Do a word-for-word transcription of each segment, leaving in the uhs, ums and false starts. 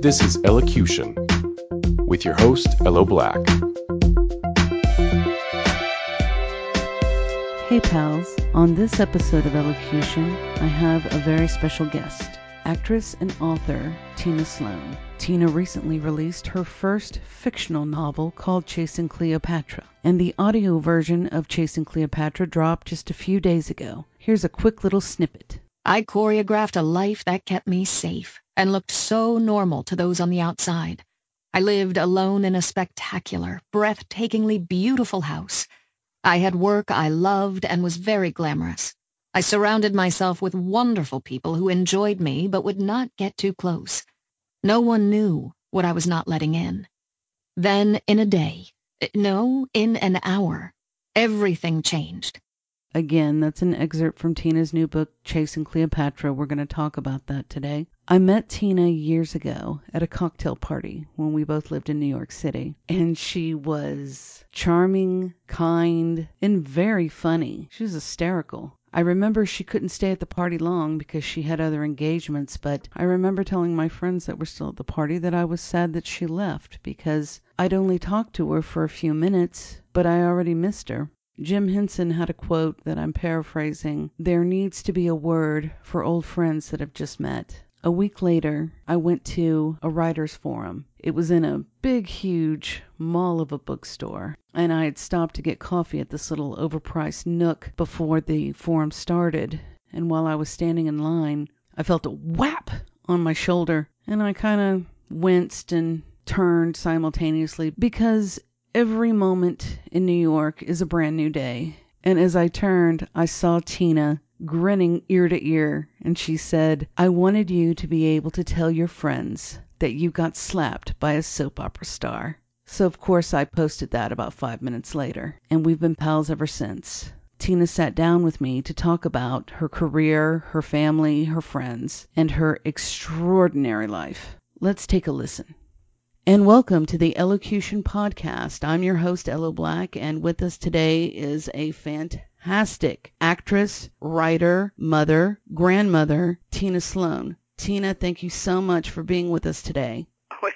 This is Elocution with your host, Elo Black. Hey pals, on this episode of Elocution, I have a very special guest, actress and author Tina Sloan. Tina recently released her first fictional novel called Chasing Cleopatra, and the audio version of Chasing Cleopatra dropped just a few days ago. Here's a quick little snippet. I choreographed a life that kept me safe and looked so normal to those on the outside. I lived alone in a spectacular, breathtakingly beautiful house. I had work I loved and was very glamorous. I surrounded myself with wonderful people who enjoyed me but would not get too close. No one knew what I was not letting in. Then in a day, no, in an hour, everything changed. Again, that's an excerpt from Tina's new book, Chasing Cleopatra. We're going to talk about that today. I met Tina years ago at a cocktail party when we both lived in New York City. And she was charming, kind, and very funny. She was hysterical. I remember she couldn't stay at the party long because she had other engagements, but I remember telling my friends that were still at the party that I was sad that she left because I'd only talked to her for a few minutes, but I already missed her. Jim Henson had a quote that I'm paraphrasing. There needs to be a word for old friends that have just met. A week later, I went to a writer's forum. It was in a big, huge mall of a bookstore, and I had stopped to get coffee at this little overpriced nook before the forum started. And while I was standing in line, I felt a whap on my shoulder, and I kind of winced and turned simultaneously because every moment in New York is a brand new day. And as I turned, I saw Tina grinning ear to ear, and she said, I wanted you to be able to tell your friends that you got slapped by a soap opera star. So of course I posted that about five minutes later, and we've been pals ever since. Tina sat down with me to talk about her career, her family, her friends, and her extraordinary life. Let's take a listen. And welcome to the Elocution Podcast. I'm your host, Elo Black, and with us today is a fantastic actress, writer, mother, grandmother, Tina Sloan. Tina, thank you so much for being with us today. Well,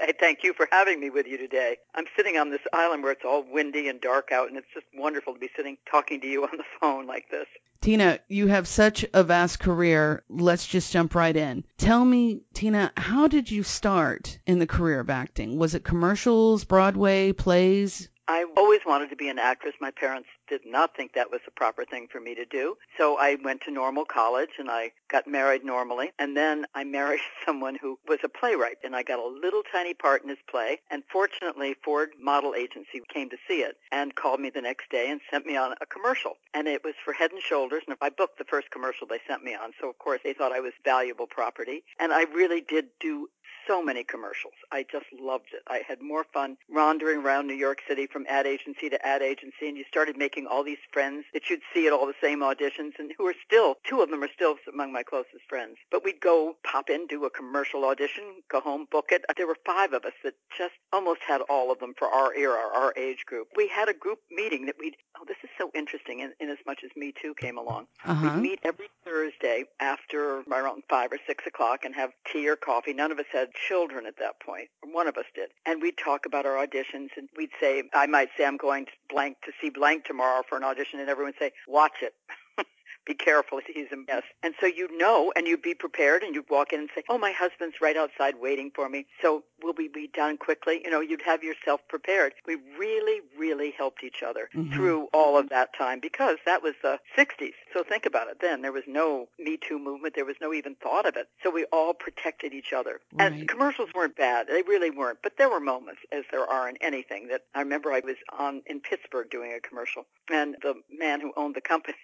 I thank you for having me with you today. I'm sitting on this island where it's all windy and dark out, and it's just wonderful to be sitting talking to you on the phone like this. Tina, you have such a vast career. Let's just jump right in. Tell me, Tina, how did you start in the career of acting? Was it commercials, Broadway, plays? I always wanted to be an actress. My parents did not think that was the proper thing for me to do. So I went to normal college and I got married normally. And then I married someone who was a playwright and I got a little tiny part in his play. And fortunately, Ford Model Agency came to see it and called me the next day and sent me on a commercial. And it was for Head and Shoulders. And I booked the first commercial they sent me on. So, of course, they thought I was valuable property. And I really did do so many commercials. I just loved it. I had more fun wandering around New York City from ad agency to ad agency, and you started making all these friends that you'd see at all the same auditions, and who are still, two of them are still among my closest friends. But we'd go pop in, do a commercial audition, go home, book it. There were five of us that just almost had all of them for our era, our age group. We had a group meeting that we'd, oh, this is so interesting, in, in as much as Me Too came along. Uh-huh. We'd meet every Thursday after around five or six o'clock and have tea or coffee. None of us had children at that point. One of us did. And we'd talk about our auditions, and we'd say, I might say I'm going to blank to see blank tomorrow for an audition, and everyone would say, watch it. Be careful, he's a mess. And so you'd know, and you'd be prepared, and you'd walk in and say, oh, my husband's right outside waiting for me, so will we be done quickly? You know, you'd have yourself prepared. We really, really helped each other mm-hmm. through all of that time, because that was the sixties. So think about it then. There was no Me Too movement. There was no even thought of it. So we all protected each other. Right. And commercials weren't bad. They really weren't. But there were moments, as there are in anything, that I remember I was on in Pittsburgh doing a commercial, and the man who owned the company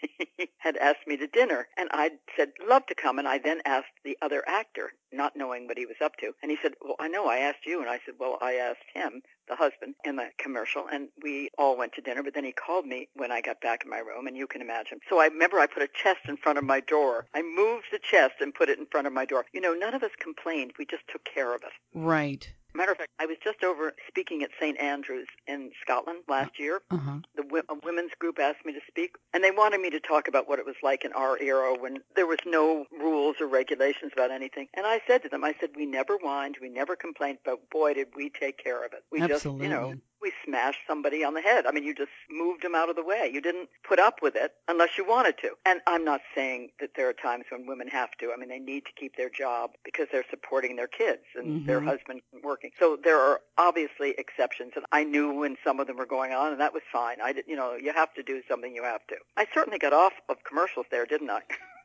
had asked me to dinner, and I said, love to come, and I then asked the other actor, not knowing what he was up to, and he said, well, I know I asked you, and I said, well, I asked him, the husband, in the commercial, and we all went to dinner, but then he called me when I got back in my room, and you can imagine. So I remember I put a chest in front of my door. I moved the chest and put it in front of my door. You know, none of us complained. We just took care of it. Right. Matter of fact, I was just over speaking at Saint Andrews in Scotland last year. Uh-huh. The a women's group asked me to speak, and they wanted me to talk about what it was like in our era when there was no rules or regulations about anything. And I said to them, I said, we never whined, we never complained, but boy, did we take care of it. We Absolutely. just, you know, we smashed somebody on the head. I mean, you just moved them out of the way. You didn't put up with it unless you wanted to. And I'm not saying that there are times when women have to. I mean, they need to keep their job because they're supporting their kids and mm-hmm. their husband working. So there are obviously exceptions, and I knew when some of them were going on, and that was fine. I did, you know, you have to do something, you have to. I certainly got off of commercials there, didn't I?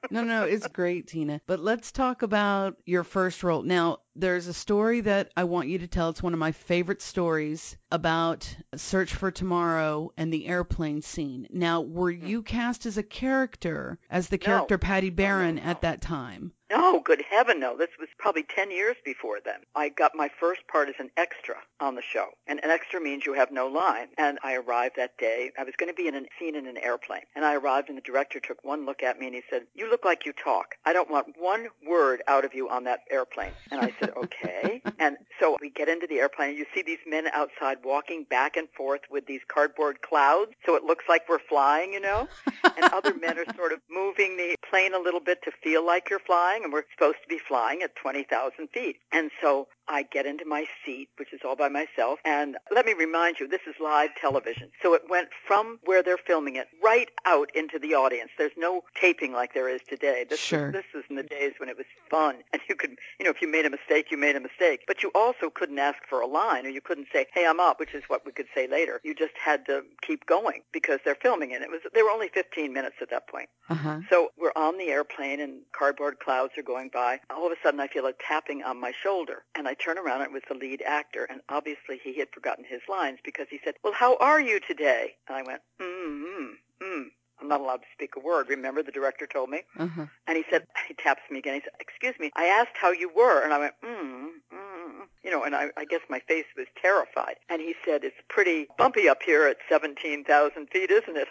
No, no, it's great, Tina. But let's talk about your first role. Now, there's a story that I want you to tell. It's one of my favorite stories about Search for Tomorrow and the airplane scene. Now, were you cast as a character, as the character no. Patty Barron no, no, no. at that time? No, good heaven, no. This was probably ten years before then. I got my first part as an extra on the show. And an extra means you have no line. And I arrived that day. I was going to be in a scene in an airplane. And I arrived, and the director took one look at me, and he said, "You look like you talk. I don't want one word out of you on that airplane." And I said, "Okay." And so we get into the airplane, and you see these men outside walking back and forth with these cardboard clouds. So it looks like we're flying, you know. And other men are sort of moving the plane a little bit to feel like you're flying. And we're supposed to be flying at twenty thousand feet. And so I get into my seat, which is all by myself. And let me remind you, this is live television. So it went from where they're filming it right out into the audience. There's no taping like there is today. This sure. is, this was in the days when it was fun. And you could, you know, if you made a mistake, you made a mistake. But you also couldn't ask for a line, or you couldn't say, "Hey, I'm up," which is what we could say later. You just had to keep going because they're filming it. It was, they were only fifteen minutes at that point. Uh-huh. So we're on the airplane, and cardboard clouds are going by. All of a sudden, I feel a tapping on my shoulder. And I turn around, and it was the lead actor, and obviously he had forgotten his lines because he said, "Well, how are you today?" And I went, mm, mm, mm. I'm not allowed to speak a word. Remember, the director told me. Uh-huh. And he said, he taps me again. He said, "Excuse me, I asked how you were." And I went, mm, mm. You know, and I, I guess my face was terrified. And he said, "It's pretty bumpy up here at seventeen thousand feet, isn't it?"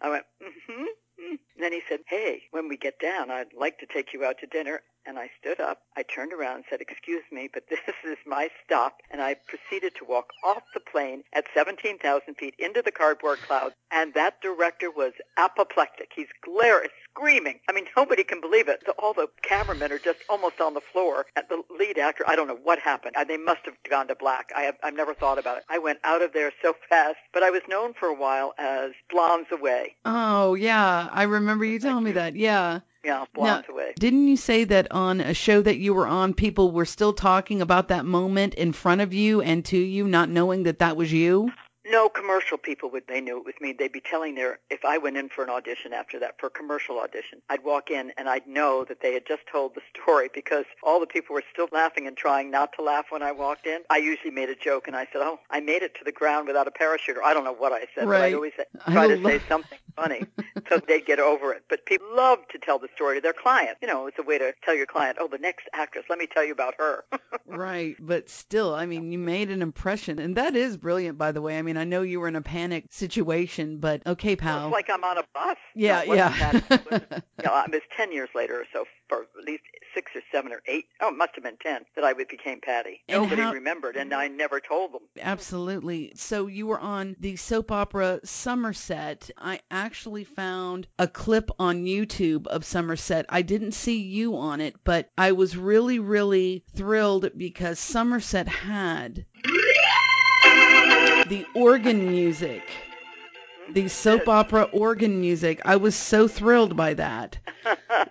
I went, mm-hmm. And then he said, "Hey, when we get down, I'd like to take you out to dinner." And I stood up, I turned around and said, "Excuse me, but this is my stop." And I proceeded to walk off the plane at seventeen thousand feet into the cardboard clouds. And that director was apoplectic. He's glaring, screaming. I mean, nobody can believe it. All the cameramen are just almost on the floor. And the lead actor, I don't know what happened. They must have gone to black. I have, I've never thought about it. I went out of there so fast. But I was known for a while as Blondes Away. Oh, yeah. I remember you telling me that. Yeah. Yeah, blondes now, away. Didn't you say that on a show that you were on, people were still talking about that moment in front of you and to you, not knowing that that was you? No, commercial people, would they knew it was me. They'd be telling their, if I went in for an audition after that, for a commercial audition, I'd walk in and I'd know that they had just told the story because all the people were still laughing and trying not to laugh when I walked in. I usually made a joke and I said, "Oh, I made it to the ground without a parachute." Or I don't know what I said, right. but I'd always say, try to say something funny so they'd get over it. But people love to tell the story to their client. You know, it's a way to tell your client, "Oh, the next actress, let me tell you about her." Right. But still, I mean, you made an impression. And that is brilliant, by the way. I mean, I know you were in a panic situation, but okay, pal. It's like I'm on a bus. Yeah, no, yeah. It was, you know, it was ten years later or so, for at least six or seven or eight, oh, it must have been ten, that I became Patty. And Nobody how, remembered, and I never told them. Absolutely. So you were on the soap opera Somerset. I actually found a clip on YouTube of Somerset. I didn't see you on it, but I was really, really thrilled because Somerset had the organ music, the soap opera organ music. I was so thrilled by that.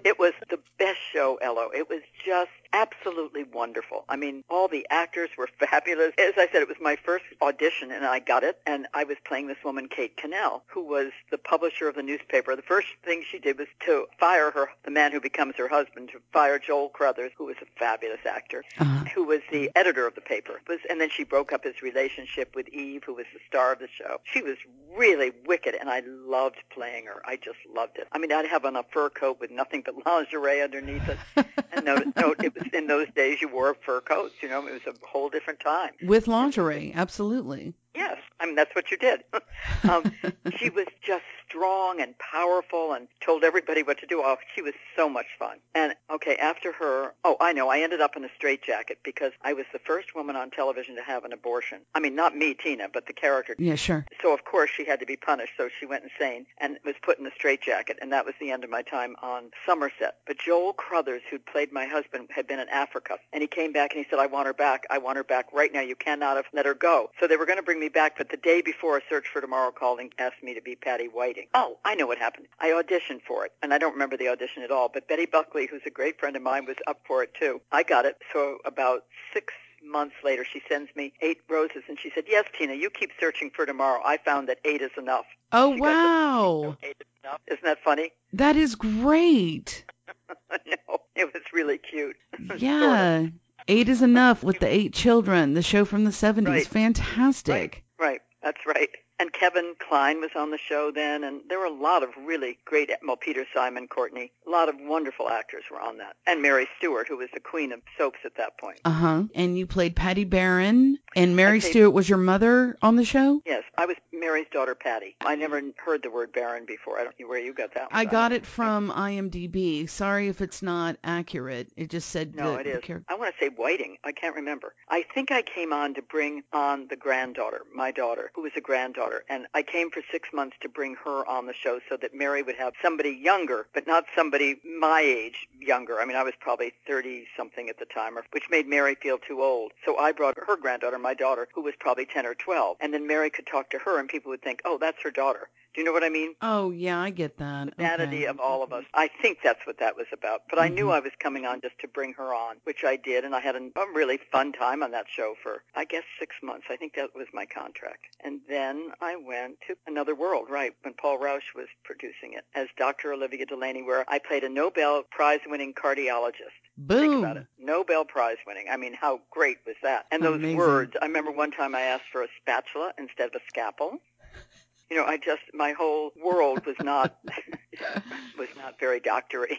It was the best show, Elo. It was just absolutely wonderful. I mean, all the actors were fabulous. As I said, it was my first audition, and I got it. And I was playing this woman, Kate Cannell, who was the publisher of the newspaper. The first thing she did was to fire her, the man who becomes her husband, to fire Joel Crothers, who was a fabulous actor, uh-huh. who was the editor of the paper. Was, and then she broke up his relationship with Eve, who was the star of the show. She was really wicked, and I loved playing her. I just loved it. I mean, I'd have on a fur coat with nothing but lingerie underneath it. And notice, no, it was in those days you wore fur coats, you know, it was a whole different time. With lingerie, absolutely. Yes, I mean, that's what you did. um, she was just strong and powerful and told everybody what to do. Oh, she was so much fun. And, okay, after her, oh, I know, I ended up in a straitjacket because I was the first woman on television to have an abortion. I mean, not me, Tina, but the character. Yeah, sure. So, of course, she had to be punished, so she went insane and was put in a straitjacket, and that was the end of my time on Somerset. But Joel Crothers, who'd played my husband, had been in Africa, and he came back and he said, I want her back. I want her back right now. You cannot have let her go. So they were going to bring me back, but the day before, Search for Tomorrow called and asked me to be Patty Whiting. Oh, I know what happened. I auditioned for it, and I don't remember the audition at all, but Betty Buckley, who's a great friend of mine, was up for it too. I got it, so about six months later, she sends me eight roses, and she said, yes, Tina, you keep searching for tomorrow. I found that eight is enough. Oh, she wow. Eight is enough. Isn't that funny? That is great. I know. It was really cute. Yeah. Sort of. Eight is enough with the eight children, the show from the seventies. Right. Fantastic. Right. Right. That's right. And Kevin Klein was on the show then, and there were a lot of really great, well, Peter Simon, Courtney, a lot of wonderful actors were on that. And Mary Stewart, who was the queen of soaps at that point. Uh-huh. And you played Patty Barron, and Mary played, Stewart was your mother on the show? Yes. I was Mary's daughter, Patty. I never heard the word Barron before. I don't know where you got that one. I got it from I M D B. Sorry if it's not accurate. It just said... No, the, it is. The I want to say Whiting. I can't remember. I think I came on to bring on the granddaughter, my daughter, who was a granddaughter. And I came for six months to bring her on the show so that Mary would have somebody younger, but not somebody my age younger. I mean, I was probably thirty-something at the time, which made Mary feel too old. So I brought her granddaughter, my daughter, who was probably ten or twelve. And then Mary could talk to her, and people would think, oh, that's her daughter. Do you know what I mean? Oh, yeah, I get that. The vanity okay. of all of us. I think that's what that was about. But mm-hmm. I knew I was coming on just to bring her on, which I did. And I had a really fun time on that show for, I guess, six months. I think that was my contract. And then I went to Another World, right, when Paul Rausch was producing it, as Doctor Olivia Delaney, where I played a Nobel Prize-winning cardiologist. Boom. Think about it. Nobel Prize winning. I mean, how great was that? And those Amazing. words. I remember one time I asked for a spatula instead of a scalpel. You know, I just, my whole world was not, was not very doctory.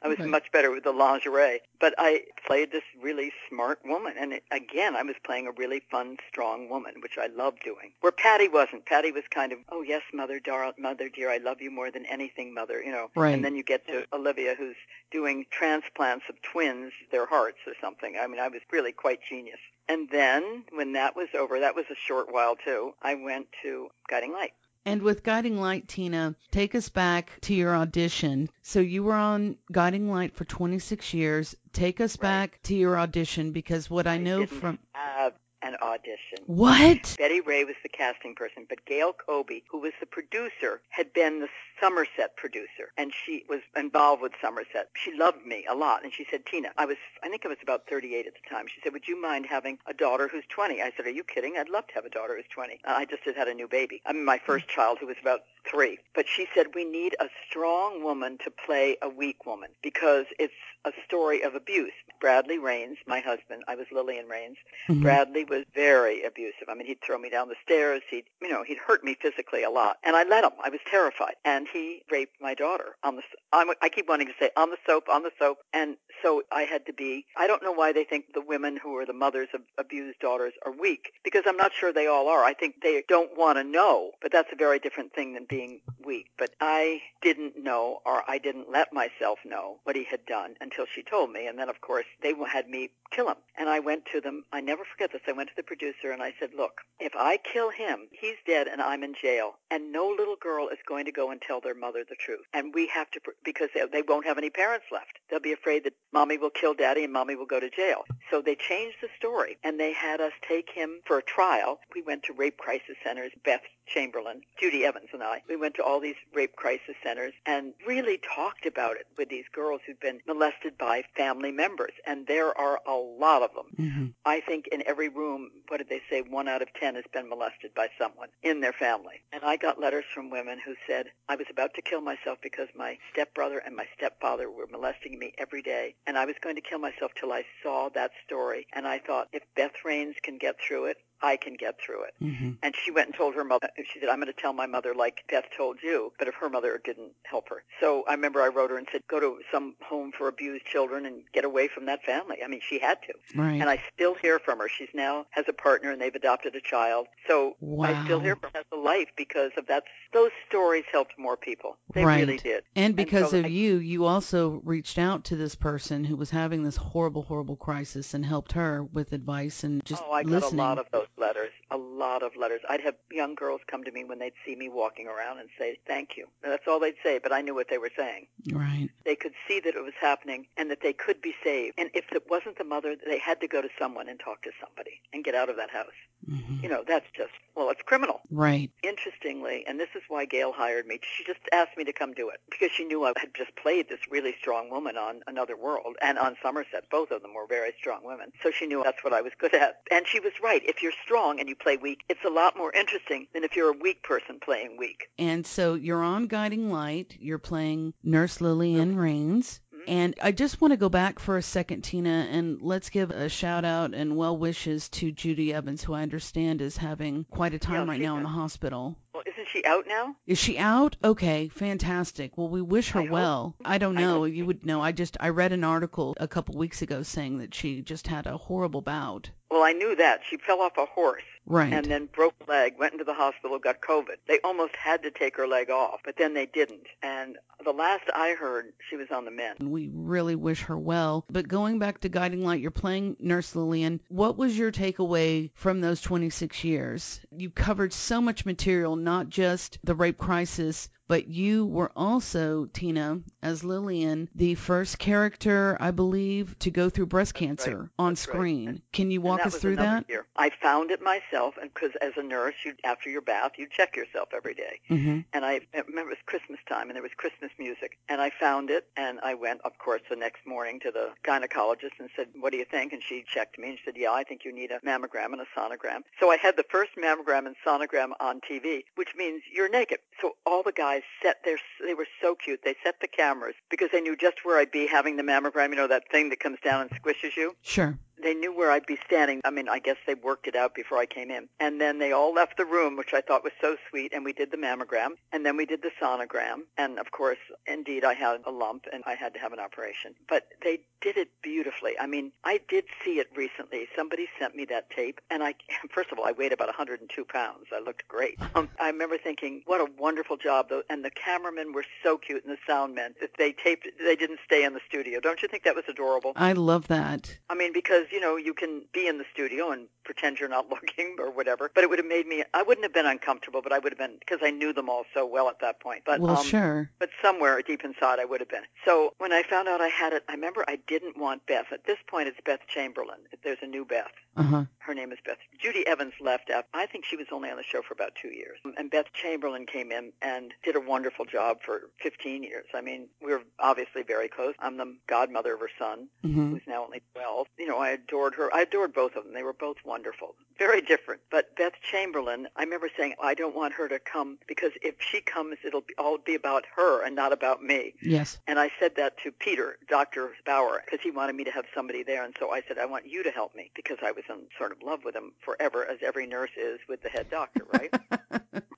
I was much better with the lingerie. But I played this really smart woman. And it, again, I was playing a really fun, strong woman, which I loved doing. Where Patty wasn't. Patty was kind of, oh, yes, mother, darling, mother, dear, I love you more than anything, mother, you know. Right. And then you get to Olivia, who's doing transplants of twins, their hearts or something. I mean, I was really quite genius. And then when that was over, that was a short while too, I went to Guiding Light. And with Guiding Light, Tina, take us back to your audition. So you were on Guiding Light for twenty-six years. Take us right. back to your audition, because what I, I know didn't from... Have an audition. What? Betty Ray was the casting person, but Gail Kobe, who was the producer, had been the Somerset producer, and she was involved with Somerset. She loved me a lot, and she said, Tina, I was, I think I was about thirty-eight at the time. She said, would you mind having a daughter who's twenty? I said, are you kidding? I'd love to have a daughter who's twenty. Uh, I just had had a new baby. I mean, my first child, who was about three. But she said, we need a strong woman to play a weak woman, because it's a story of abuse. Bradley Raines, my husband, I was Lillian Raines. Mm-hmm. Bradley was very abusive. I mean, he'd throw me down the stairs. He'd, you know, he'd hurt me physically a lot. And I let him. I was terrified. And he raped my daughter on the, I'm, I keep wanting to say on the soap, on the soap. And so I had to be, I don't know why they think the women who are the mothers of abused daughters are weak, because I'm not sure they all are. I think they don't want to know, but that's a very different thing than being weak. But I didn't know, or I didn't let myself know what he had done until she told me. And then, of course, they had me kill him. And I went to them. I never forget this. I went to the producer and I said, look, if I kill him, he's dead and I'm in jail, and no little girl is going to go and tell their mother the truth. And we have to, because they, they won't have any parents left. They'll be afraid that mommy will kill daddy and mommy will go to jail. So they changed the story and they had us take him for a trial. We went to rape crisis centers. Beth Chamberlain, Judy Evans and I, we went to all these rape crisis centers and really talked about it with these girls who'd been molested by family members. And there are a lot of them. Mm-hmm. I think in every room, what did they say, one out of ten has been molested by someone in their family. And I got letters from women who said, I was about to kill myself because my stepbrother and my stepfather were molesting me every day. And I was going to kill myself till I saw that story. And I thought, if Beth Raines can get through it, I can get through it. Mm-hmm. And she went and told her mother. She said, I'm going to tell my mother like Beth told you, but if her mother didn't help her. So I remember I wrote her and said, go to some home for abused children and get away from that family. I mean, she had to. Right. And I still hear from her. She's now has a partner and they've adopted a child. So wow. I still hear from her as a life because of that. Those stories helped more people. They right. really did. And because and so of I, you, you also reached out to this person who was having this horrible, horrible crisis and helped her with advice and just listening. Oh, I got listening. a lot of those. letters, a lot of letters. I'd have young girls come to me when they'd see me walking around and say, thank you. And that's all they'd say, but I knew what they were saying. Right. They could see that it was happening and that they could be saved. And if it wasn't the mother, they had to go to someone and talk to somebody and get out of that house. Mm-hmm. You know, that's just, well, it's criminal. Right. Interestingly, and this is why Gail hired me, she just asked me to come do it because she knew I had just played this really strong woman on Another World and on Somerset. Both of them were very strong women. So she knew that's what I was good at. And she was right. If you're strong and you play weak, it's a lot more interesting than if you're a weak person playing weak. And so you're on Guiding Light. You're playing Nurse Lillian Raines. And I just want to go back for a second, Tina, and let's give a shout out and well wishes to Judy Evans, who I understand is having quite a time yeah, right now does. in the hospital. Well, isn't she out now? Is she out? Okay, fantastic. Well, we wish her I well. Hope. I don't know. I you would know. I just I read an article a couple weeks ago saying that she just had a horrible bout. Well, I knew that. She fell off a horse. Right. And then broke a leg, went into the hospital, got COVID. They almost had to take her leg off, but then they didn't. And the last I heard, she was on the mend. We really wish her well. But going back to Guiding Light, you're playing Nurse Lillian. What was your takeaway from those twenty-six years? You covered so much material, not just the rape crisis, but you were also, Tina, as Lillian, the first character, I believe, to go through breast cancer right. on That's screen. Right. Can you walk us through that? Year. I found it myself, and because as a nurse, you, after your bath, you check yourself every day. Mm-hmm. And I, I remember it was Christmas time, and there was Christmas music. And I found it, and I went, of course, the next morning to the gynecologist and said, what do you think? And she checked me and she said, yeah, I think you need a mammogram and a sonogram. So I had the first mammogram and sonogram on T V, which means you're naked. So all the guys set their, they were so cute, they set the cameras because they knew just where I'd be having the mammogram, you know, that thing that comes down and squishes you. Sure. They knew where I'd be standing. I mean, I guess they worked it out before I came in. And then they all left the room, which I thought was so sweet, and we did the mammogram, and then we did the sonogram. And, of course, indeed, I had a lump, and I had to have an operation. But they did it beautifully. I mean, I did see it recently. Somebody sent me that tape, and I, first of all, I weighed about one hundred two pounds. I looked great. Um, I remember thinking, what a wonderful job, though. And the cameramen were so cute, and the sound men. They taped it. They didn't stay in the studio. Don't you think that was adorable? I love that. I mean, because you know, you can be in the studio and pretend you're not looking or whatever. But it would have made me, I wouldn't have been uncomfortable, but I would have been, because I knew them all so well at that point. But, well, um, sure. But somewhere deep inside I would have been. So when I found out I had it, I remember I didn't want Beth. At this point, it's Beth Chamberlain. There's a new Beth. Uh-huh. Her name is Beth. Judy Evans left after, I think she was only on the show for about two years. And Beth Chamberlain came in and did a wonderful job for fifteen years. I mean, we were obviously very close. I'm the godmother of her son, mm-hmm. who's now only twelve. You know, I adored her. I adored both of them. They were both wonderful. Very different. But Beth Chamberlain, I remember saying, I don't want her to come because if she comes, it'll be, all be about her and not about me. Yes. And I said that to Peter, Doctor Bauer, because he wanted me to have somebody there. And so I said, I want you to help me because I was in sort of love with him forever, as every nurse is with the head doctor, right?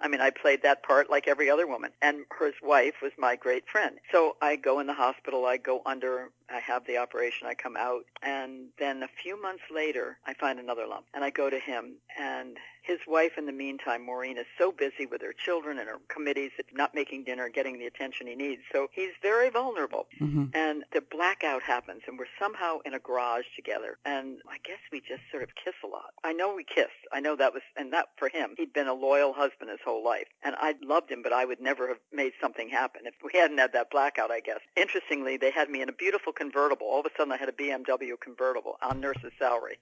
I mean, I played that part like every other woman. And his wife was my great friend. So I go in the hospital. I go under. I have the operation. I come out. And then a few months later, I find another lump. And I go to him. And his wife, in the meantime, Maureen, is so busy with her children and her committees, not making dinner, getting the attention he needs. So he's very vulnerable. Mm-hmm. And the blackout happens. And we're somehow in a garage together. And I guess we just sort of kiss a lot. I know we kissed. I know that was, and that for him, he'd been a loyal husband his whole life. And I loved him, but I would never have made something happen if we hadn't had that blackout, I guess. Interestingly, they had me in a beautiful convertible. All of a sudden, I had a B M W convertible on nurse's salary.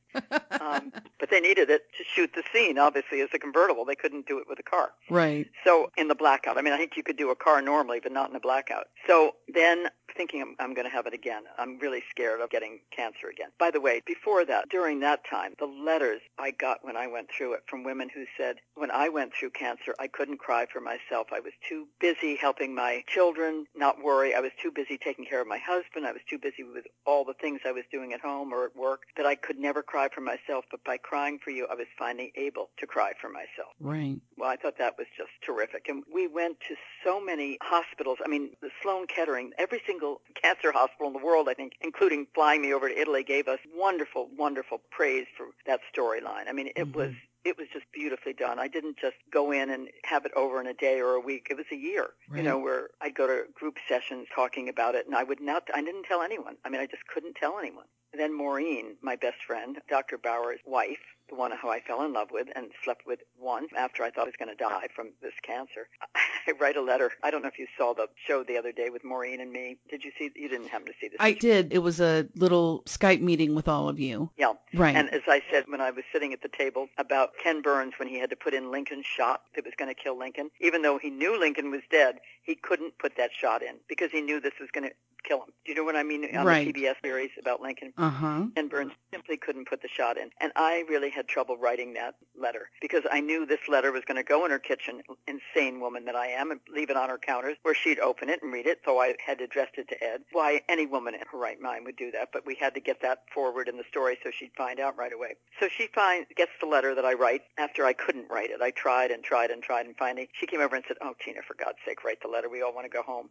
Um, but they needed it to shoot the scene, obviously. obviously, is a convertible. They couldn't do it with a car. Right. So in the blackout, I mean, I think you could do a car normally, but not in a blackout. So then thinking I'm, I'm going to have it again. I'm really scared of getting cancer again. By the way, before that, during that time, the letters I got when I went through it from women who said, when I went through cancer, I couldn't cry for myself. I was too busy helping my children not worry. I was too busy taking care of my husband. I was too busy with all the things I was doing at home or at work that I could never cry for myself. But by crying for you, I was finally able to cry for myself. Right. Well, I thought that was just terrific. And we went to so many hospitals. I mean, the Sloan Kettering, every single cancer hospital in the world, I think, including flying me over to Italy, gave us wonderful, wonderful praise for that storyline. I mean, it mm-hmm. was... It was just beautifully done. I didn't just go in and have it over in a day or a week. It was a year, right. you know, where I'd go to group sessions talking about it, and I would not, I didn't tell anyone. I mean, I just couldn't tell anyone. Then Maureen, my best friend, Doctor Bauer's wife, the one who I fell in love with and slept with once after I thought I was going to die from this cancer. I write a letter. I don't know if you saw the show the other day with Maureen and me. Did you see? You didn't happen to see this. I did. It was a little Skype meeting with all of you. Yeah. Right. And as I said, when I was sitting at the table about Ken Burns, when he had to put in Lincoln's shot that was going to kill Lincoln, even though he knew Lincoln was dead, he couldn't put that shot in because he knew this was going to kill him. Do you know what I mean? On right. the C B S series about Lincoln. Uh-huh. Ken Burns simply couldn't put the shot in. And I really had trouble writing that letter because I knew this letter was going to go in her kitchen, insane woman that I am, and leave it on her counters where she'd open it and read it. So I had addressed it to Ed. Why any woman in her right mind would do that, but we had to get that forward in the story so she'd find out right away. So she find, gets the letter that I write after I couldn't write it. I tried and tried and tried, and finally she came over and said, oh, Tina, for God's sake, write the letter. We all want to go home.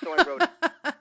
So I wrote it.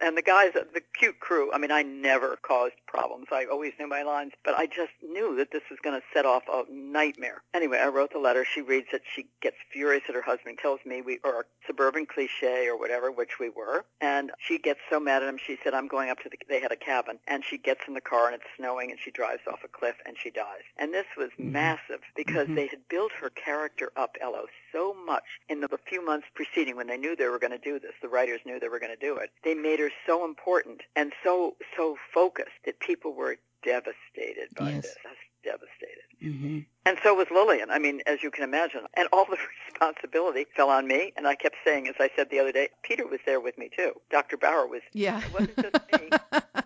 And the guys, the cute crew, I mean, I never caused problems. I always knew my lines, but I just knew that this was going to set off a nightmare. Anyway, I wrote the letter. She reads it. She gets furious at her husband, tells me we are a suburban cliche or whatever, which we were. And she gets so mad at him. She said, I'm going up to the, they had a cabin. And she gets in the car, and it's snowing, and she drives off a cliff, and she dies. And this was mm-hmm. massive because mm-hmm. they had built her character up, Elo, so much in the few months preceding when they knew they were going to do this. The writers knew they were going to do it. They made her so important and so, so focused that people were devastated by yes. this. That's devastated. Mm-hmm. And so was Lillian, I mean, as you can imagine. And all the responsibility fell on me. And I kept saying, as I said the other day, Peter was there with me too. Doctor Bauer was, yeah. It wasn't just me.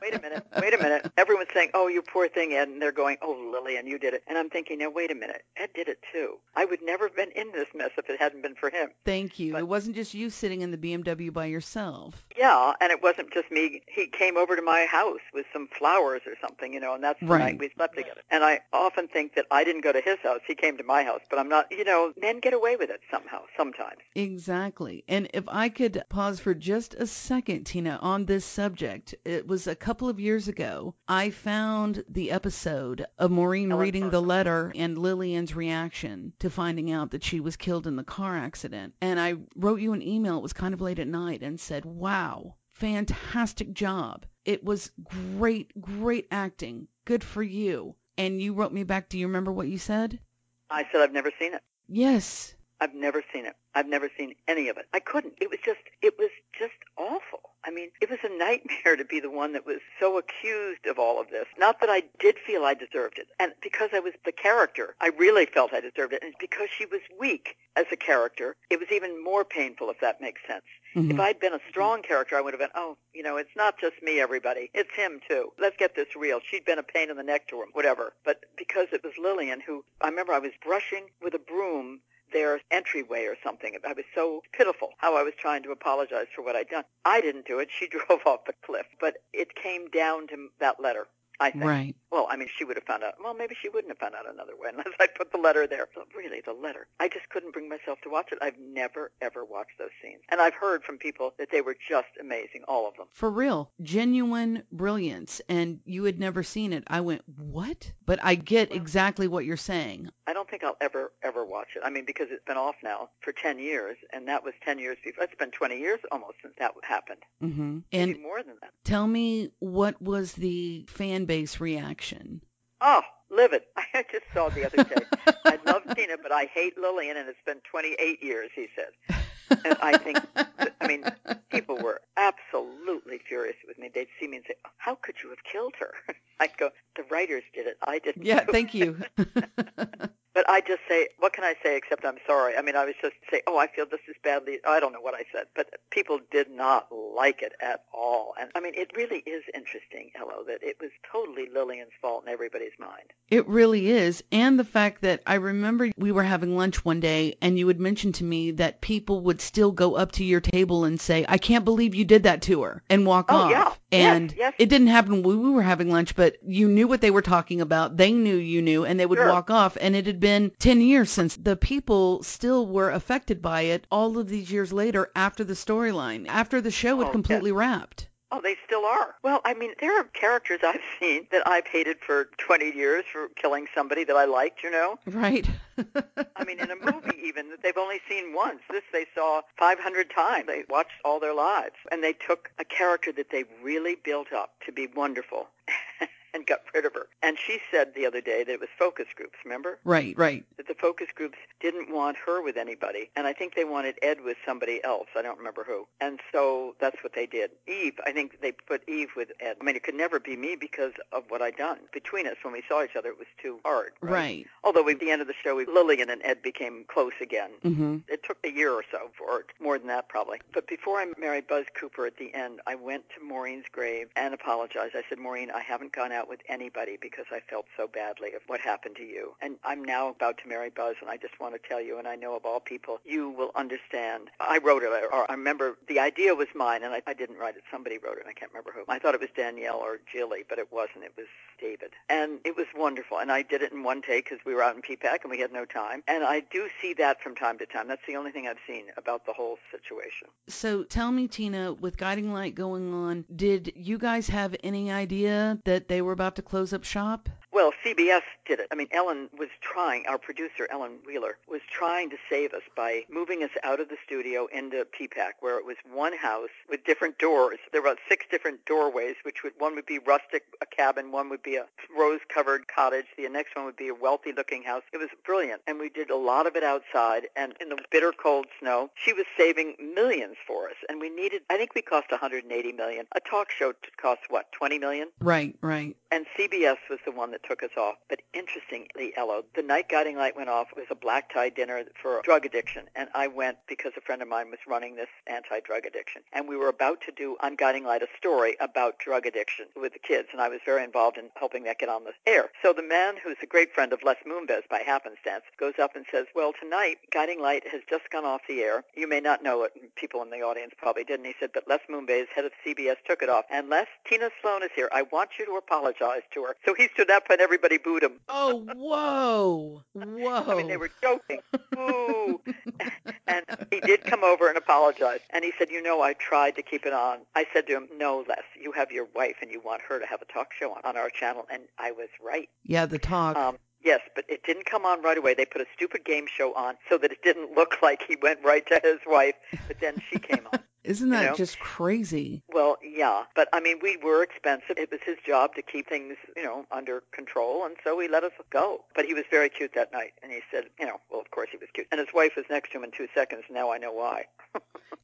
Wait a minute, wait a minute. Everyone's saying, oh, you poor thing, Ed. And they're going, oh, Lillian, you did it. And I'm thinking, now, wait a minute. Ed did it too. I would never have been in this mess if it hadn't been for him. Thank you. But it wasn't just you sitting in the B M W by yourself. Yeah, and it wasn't just me. He came over to my house with some flowers or something, you know, and that's the right. night we slept together. And I often think that I didn't go to his house. He came to my house, but I'm not, you know, men get away with it somehow, sometimes. Exactly. And if I could pause for just a second, Tina, on this subject, it was a couple of years ago, I found the episode of Maureen Ellen reading Park. the letter and Lillian's reaction to finding out that she was killed in the car accident. And I wrote you an email. It was kind of late at night and said, wow, fantastic job. It was great, great acting. Good for you. And you wrote me back, do you remember what you said? I said, I've never seen it. Yes. I've never seen it. I've never seen any of it. I couldn't. It was just, it was just awful. I mean, it was a nightmare to be the one that was so accused of all of this. Not that I did feel I deserved it. And because I was the character, I really felt I deserved it. And because she was weak as a character, it was even more painful, if that makes sense. Mm-hmm. If I'd been a strong character, I would have been, oh, you know, it's not just me, everybody. It's him, too. Let's get this real. She'd been a pain in the neck to him, whatever. But because it was Lillian who, I remember I was brushing with a broom their entryway or something. I was so pitiful how I was trying to apologize for what I'd done. I didn't do it. She drove off the cliff. But it came down to that letter, I think. Right. Well, I mean, she would have found out. Well, maybe she wouldn't have found out another way unless I put the letter there. But really, the letter. I just couldn't bring myself to watch it. I've never, ever watched those scenes. And I've heard from people that they were just amazing, all of them. For real. Genuine brilliance. And you had never seen it. I went, what? But I get well, exactly what you're saying. I don't think I'll ever, ever watch it. I mean, because it's been off now for ten years. And that was ten years before. It's been twenty years almost since that happened. Mm-hmm. And maybe more than that. Tell me, what was the fan base reaction? Oh, livid. I just saw the other day. I love Tina, but I hate Lillian, and it's been twenty-eight years, he said. And I think, I mean, people were absolutely furious with me. They'd see me and say, how could you have killed her? I'd go, the writers did it. I didn't. Yeah, thank you. But I just say, what can I say except I'm sorry? I mean, I was just say, oh, I feel this is badly. I don't know what I said, but people did not like it at all. And I mean, it really is interesting, Elo, that it was totally Lillian's fault in everybody's mind. It really is. And the fact that I remember we were having lunch one day and you had mentioned to me that people would still go up to your table and say, I can't believe you did that to her, and walk oh, off. Yeah. And yes, yes. It didn't happen when we were having lunch, but you knew what they were talking about. They knew you knew, and they would sure. walk off. And it had been been ten years since the people still were affected by it, all of these years later, after the storyline, after the show had oh, completely yeah. wrapped. Oh, they still are. Well, I mean, there are characters I've seen that I've hated for twenty years for killing somebody that I liked, you know? Right. I mean, in a movie even that they've only seen once. This they saw five hundred times. They watched all their lives. And they took a character that they really built up to be wonderful. And got rid of her. And she said the other day that it was focus groups, remember? Right, right. That the focus groups didn't want her with anybody, and I think they wanted Ed with somebody else. I don't remember who. And so that's what they did. Eve, I think they put Eve with Ed. I mean, it could never be me because of what I'd done. Between us, when we saw each other, it was too hard. Right. right. Although at the end of the show, Lillian and Ed became close again. Mm-hmm. It took a year or so, or more than that probably. But before I married Buzz Cooper at the end, I went to Maureen's grave and apologized. I said, Maureen, I haven't gone out with anybody because I felt so badly of what happened to you. And I'm now about to marry Buzz, and I just want to tell you, and I know of all people, you will understand. I wrote it, or I remember the idea was mine, and I, I didn't write it. Somebody wrote it, and I can't remember who. I thought it was Danielle or Jilly, but it wasn't. It was David. And it was wonderful, and I did it in one take because we were out in P PAC and we had no time. And I do see that from time to time. That's the only thing I've seen about the whole situation. So tell me, Tina, with Guiding Light going on, did you guys have any idea that they were about to close up shop? Well, C B S did it. I mean, Ellen was trying, our producer, Ellen Wheeler, was trying to save us by moving us out of the studio into P PAC, where it was one house with different doors. There were six different doorways, which would, one would be rustic, a cabin, one would be a rose-covered cottage, the next one would be a wealthy-looking house. It was brilliant, and we did a lot of it outside, and in the bitter cold snow, she was saving millions for us, and we needed, I think we cost one hundred eighty million dollars. A talk show costs, what, twenty million dollars? Right, right. And C B S was the one that took us off. But interestingly, Elo, the night Guiding Light went off was a black tie dinner for drug addiction. And I went because a friend of mine was running this anti-drug addiction. And we were about to do on Guiding Light a story about drug addiction with the kids. And I was very involved in helping that get on the air. So the man who's a great friend of Les Moonves by happenstance goes up and says, well, tonight Guiding Light has just gone off the air. You may not know it. People in the audience probably didn't. He said, but Les Moonves, head of C B S, took it off. And Les, Tina Sloan is here. I want you to apologize to her. So he stood up and everybody booed him. Oh, whoa. Whoa. I mean, they were joking. Ooh. And he did come over and apologize. And he said, you know, I tried to keep it on. I said to him, no, Les, you have your wife and you want her to have a talk show on, on our channel. And I was right. Yeah, the talk. Um, Yes, but it didn't come on right away. They put a stupid game show on so that it didn't look like he went right to his wife, but then she came on. Isn't that you know? just crazy? Well, yeah, but I mean, we were expensive. It was his job to keep things, you know, under control, and so he let us go. But he was very cute that night, and he said, you know, well, of course he was cute. And his wife was next to him in two seconds. Now I know why.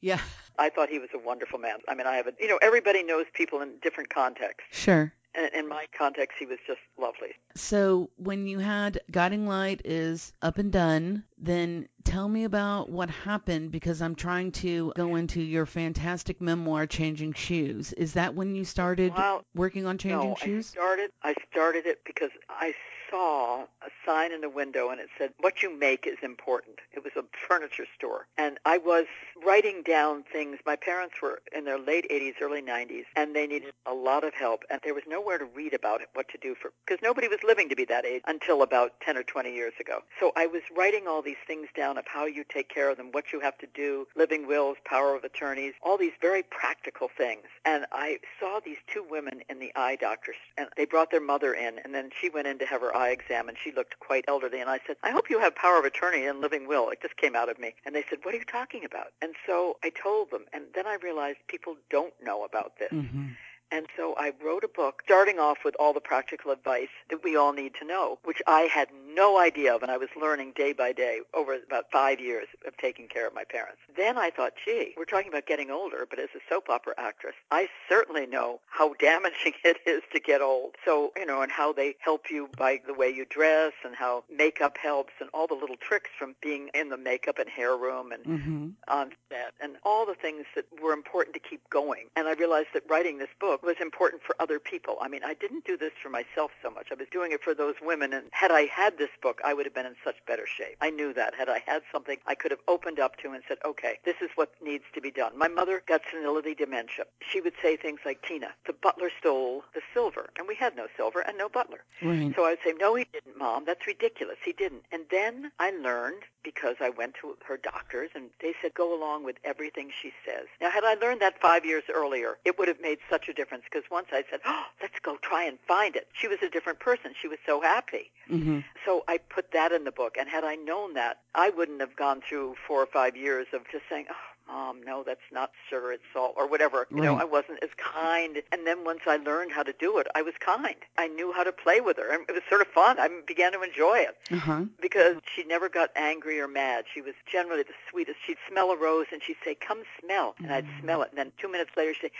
Yeah. I thought he was a wonderful man. I mean, I have a, you know, everybody knows people in different contexts. Sure. In my context, he was just lovely. So when you had Guiding Light is up and done, then tell me about what happened, because I'm trying to go into your fantastic memoir, Changing Shoes. Is that when you started well, working on Changing no, Shoes? I started, I started it because I saw a sign in the window and it said, what you make is important. It was a furniture store. And I was writing down things. My parents were in their late eighties, early nineties, and they needed a lot of help. And there was nowhere to read about it, what to do for, because nobody was living to be that age until about ten or twenty years ago. So I was writing all these things down of how you take care of them, what you have to do, living wills, power of attorneys, all these very practical things. And I saw these two women in the eye doctors, and they brought their mother in, and then she went in to have her eye exam, and she looked quite elderly. And I said, I hope you have power of attorney and living will. It just came out of me. And they said, what are you talking about? And so I told them, and then I realized people don't know about this. Mm-hmm. And so I wrote a book starting off with all the practical advice that we all need to know, which I had no idea of, and I was learning day by day over about five years of taking care of my parents. Then I thought, gee, we're talking about getting older, but as a soap opera actress, I certainly know how damaging it is to get old. So, you know, and how they help you by the way you dress and how makeup helps and all the little tricks from being in the makeup and hair room and mm-hmm. on set and all the things that were important to keep going. And I realized that writing this book was important for other people. I mean, I didn't do this for myself so much. I was doing it for those women, and had I had this book, I would have been in such better shape. I knew that. Had I had something I could have opened up to and said, okay, this is what needs to be done. My mother got senility dementia. She would say things like, Tina, the butler stole the silver, and we had no silver and no butler. Right. So I would say, no, he didn't, Mom. That's ridiculous. He didn't. And then I learned, because I went to her doctors, and they said, go along with everything she says. Now, had I learned that five years earlier, it would have made such a difference. Because once I said, oh, let's go try and find it, she was a different person. She was so happy. Mm-hmm. So I put that in the book. And had I known that, I wouldn't have gone through four or five years of just saying, oh, Mom, no, that's not sir, it's salt, or whatever. You right. know, I wasn't as kind. And then once I learned how to do it, I was kind. I knew how to play with her. And it was sort of fun. I began to enjoy it uh-huh. because she never got angry or mad. She was generally the sweetest. She'd smell a rose and she'd say, come smell. And I'd smell it. And then two minutes later, she'd say,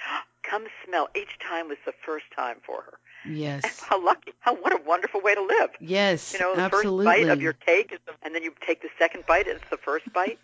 come smell. Each time was the first time for her. Yes. And how lucky. How what a wonderful way to live. Yes, you know, the absolutely. First bite of your cake, is the, and then you take the second bite, and it's the first bite.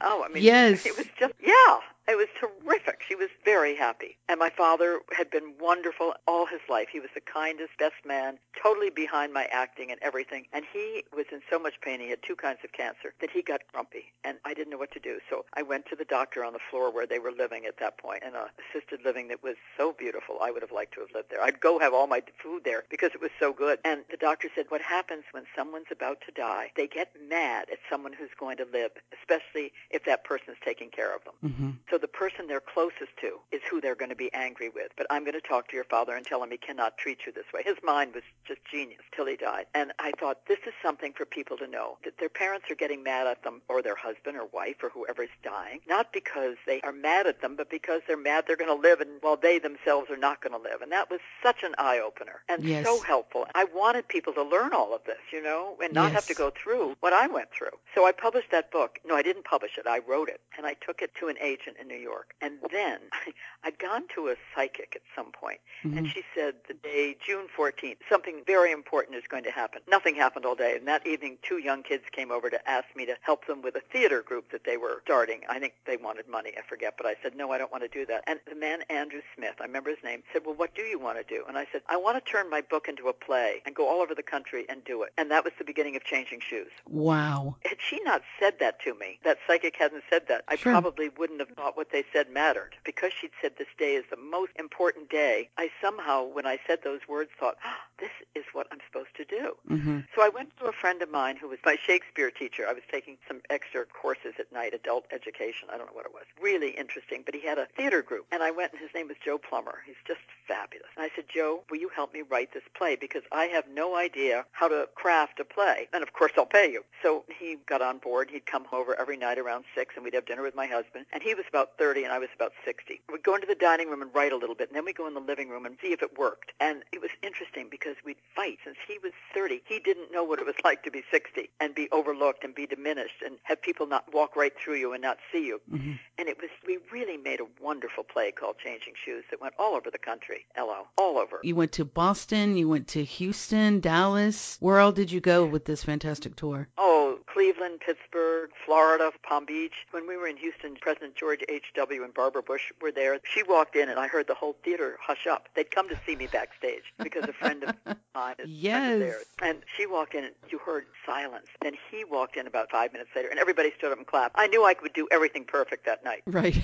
Oh, I mean, yes. It was just, yeah, it was terrific. She was very happy. And my father had been wonderful all his life. He was the kindest, best man, totally behind my acting and everything. And he was in so much pain, he had two kinds of cancer, that he got grumpy. And I didn't know what to do. So I went to the doctor on the floor where they were living at that point, in an assisted living that was so beautiful. I would have liked to have lived there. I'd go have all my food there because it was so good. And the doctor said, what happens when someone's about to die, they get mad at someone who's going to live, especially if that person's taking care of them. Mm-hmm. So the person they're closest to is who they're going to be angry with. But I'm going to talk to your father and tell him he cannot treat you this way. His mind was just genius till he died. And I thought, this is something for people to know, that their parents are getting mad at them, or their husband or wife or whoever's dying, not because they are mad at them, but because they're mad they're going to live, and while they themselves are not going to live. And that was such an eye-opener and yes. so helpful. I wanted people to learn all of this, you know, and not yes. have to go through what I went through. So I published that book. No, I didn't publish it. I wrote it, and I took it to an agent in New York. And then I, I'd gone to a psychic at some point, mm-hmm. and she said the day, June fourteenth, something very important is going to happen. Nothing happened all day, and that evening two young kids came over to ask me to help them with a theater group that they were starting. I think they wanted money, I forget, but I said, no, I don't want to do that. And the man, Andrew Smith, I remember his name, said, well, what do you want to do? And I said, I want to turn my book into a play and go all over the country and do it. And that was the beginning of Changing Shoes. Wow. Had she not said that to me, that psychic hadn't said that, I sure. probably wouldn't have thought what they said mattered. Because she'd said this day is the most important day, I somehow, when I said those words, thought, oh, this is what I'm supposed to do. Mm-hmm. So I went to a friend of mine who was my Shakespeare teacher. I was taking some extra courses at night, adult education, I don't know what it was. Really interesting, but he had a theater group. And I went, and his name was Joe Plummer. He's just fabulous. And I said, Joe, will you help me write this play? Because I have no idea how to craft a play. And of course, I'll pay you. So he got on board. He'd come over every night around six, and we'd have dinner with my husband. And he was about thirty, and I was about sixty. We'd go into the dining room and write a little bit, and then we'd go in the living room and see if it worked. And it was interesting because we'd fight. Since he was thirty, he didn't know what it was like to be sixty and be overlooked and be diminished and have people not walk right through you and not see you. Mm-hmm. And it was, we really made a wonderful play called Changing Shoes that went all over the country, Elo, all over. You went to Boston, you went to Houston, Dallas. Where all did you go with this fantastic tour? Oh, Cleveland, Pittsburgh, Florida, Palm Beach. When we were in Houston, President George H W and Barbara Bush were there. She walked in, and I heard the whole theater hush up. They'd come to see me backstage because a friend of mine is yes. there. And she walked in, and you heard silence. Then he walked in about five minutes later, and everybody stood up and clapped. I knew I could do everything perfect that night. Right.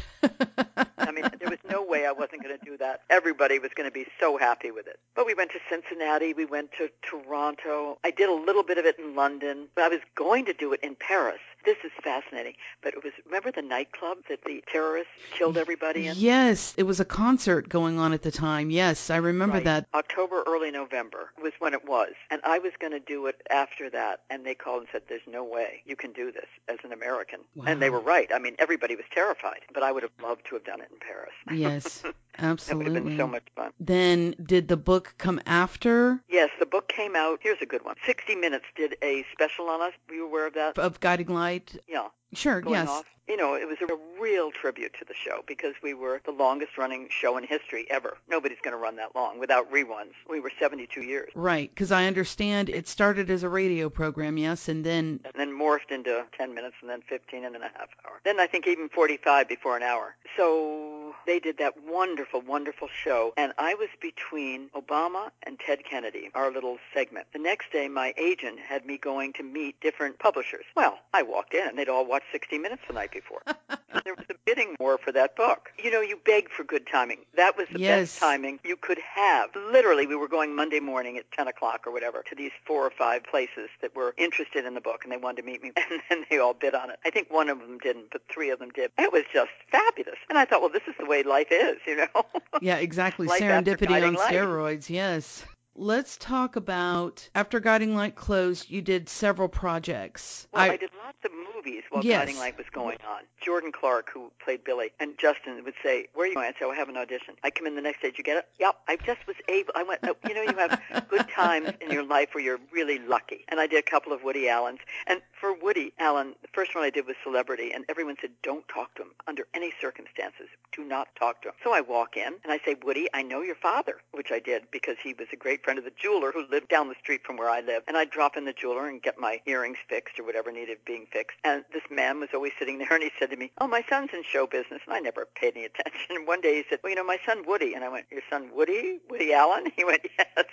I mean, there was no way I wasn't going to do that. Everybody was going to be so happy with it. But we went to Cincinnati. We went to Toronto. I did a little bit of it in London. I was going to do it in Paris. This is fascinating. But it was, remember the nightclub that the terrorists killed everybody in? Yes, it was a concert going on at the time. Yes, I remember right. that. October, early November was when it was. And I was going to do it after that. And they called and said, there's no way you can do this as an American. Wow. And they were right. I mean, everybody was terrified. But I would have loved to have done it in Paris. Yes, absolutely. That would have been so much fun. Then did the book come after? Yes, the book came out. Here's a good one. sixty minutes did a special on us. Were you aware of that? Of Guiding Light? Yeah. Sure, yes. Off. You know, it was a real tribute to the show because we were the longest-running show in history ever. Nobody's going to run that long without reruns. We were seventy-two years. Right, because I understand it started as a radio program, yes, and then... And then morphed into ten minutes and then fifteen and then a half hour. Then I think even forty-five before an hour. So they did that wonderful, wonderful show, and I was between Obama and Ted Kennedy, our little segment. The next day, my agent had me going to meet different publishers. Well, I walked in, and they'd all watched sixty minutes the night before. There was a bidding war for that book. You know, you begged for good timing. That was the yes. best timing you could have. Literally, we were going Monday morning at ten o'clock or whatever to these four or five places that were interested in the book, and they wanted to meet me, and then they all bid on it. I think one of them didn't, but three of them did. It was just fabulous. And I thought, well, this is the way life is, you know? Yeah, exactly. Serendipity on life. Steroids, yes. Let's talk about, after Guiding Light closed, you did several projects. Well, I, I did lots of movies while yes. Guiding Light was going on. Jordan Clark, who played Billy, and Justin would say, where are you going? I'd say, I have an audition. I come in the next day, did you get it? Yep. I just was able, I went, oh, you know, you have good times in your life where you're really lucky. And I did a couple of Woody Allen's. And for Woody Allen, the first one I did was Celebrity, and everyone said, don't talk to him under any circumstances. Do not talk to him. So I walk in, and I say, Woody, I know your father, which I did because he was a great friend of the jeweler who lived down the street from where I live, and I'd drop in the jeweler and get my earrings fixed or whatever needed being fixed, and this man was always sitting there, and he said to me, oh, my son's in show business, and I never paid any attention, and one day he said, well, you know, my son Woody, and I went, your son Woody? Woody Allen? He went, yes.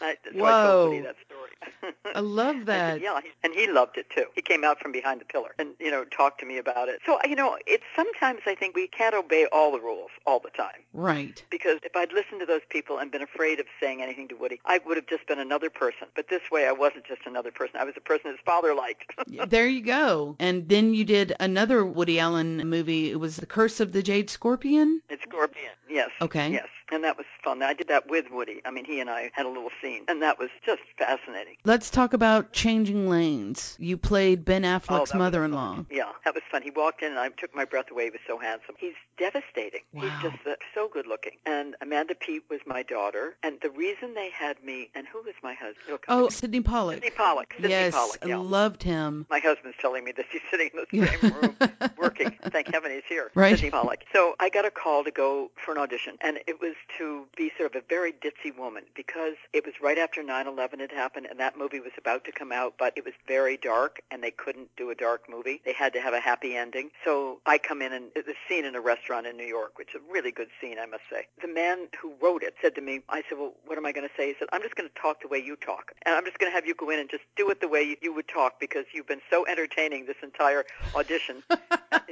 I, so Whoa. I told Woody that story. I love that. I said, yeah, and he loved it, too. He came out from behind the pillar and, you know, talked to me about it. So, you know, it's sometimes I think we can't obey all the rules all the time. Right. Because if I'd listened to those people and been afraid of saying anything to Woody, I would have just been another person. But this way, I wasn't just another person. I was a person his father liked. There you go. And then you did another Woody Allen movie. It was The Curse of the Jade Scorpion? It's Scorpion, yes. Okay. Yes. And that was fun. I did that with Woody. I mean, he and I had a little scene, and that was just fascinating. Let's talk about Changing Lanes. You played Ben Affleck's oh, mother-in-law. Yeah, that was fun. He walked in, and I took my breath away. He was so handsome. He's devastating. Wow. He's just uh, so good-looking. And Amanda Peet was my daughter, and the reason they had me, and who was my husband? Look, oh, Sidney Pollack. Sidney Pollack. Sidney yes, Pollack, yeah. I loved him. My husband's telling me this. He's sitting in the same room working. Thank heaven he's here. Right. Sidney Pollack. So I got a call to go for an audition, and it was to be sort of a very ditzy woman because it was right after nine eleven had happened and that movie was about to come out, but it was very dark and they couldn't do a dark movie. They had to have a happy ending. So I come in and the scene in a restaurant in New York, which is a really good scene, I must say. The man who wrote it said to me, I said, well, what am I going to say? He said, I'm just going to talk the way you talk. And I'm just going to have you go in and just do it the way you would talk because you've been so entertaining this entire audition.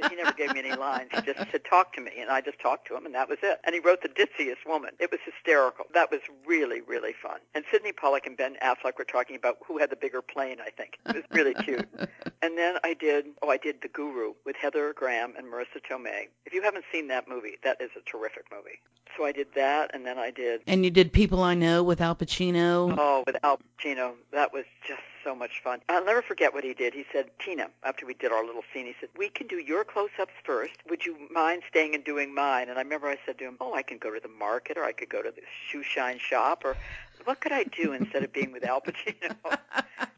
He never gave me any lines. He just said, talk to me. And I just talked to him and that was it. And he wrote the ditziest woman. It was hysterical. That was really, really fun. And Sidney Pollack and Ben Affleck were talking about who had the bigger plane, I think. It was really cute. And then I did, oh, I did The Guru with Heather Graham and Marissa Tomei. If you haven't seen that movie, that is a terrific movie. So I did that, and then I did... And you did People I Know with Al Pacino. Oh, with Al Pacino. That was just so much fun. I'll never forget what he did. He said, Tina, after we did our little scene, he said, we can do your close-ups first. Would you mind staying and doing mine? And I remember I said to him, oh, I can go to the market, or I could go to the shoe shine shop, or... what could I do instead of being with Al Pacino?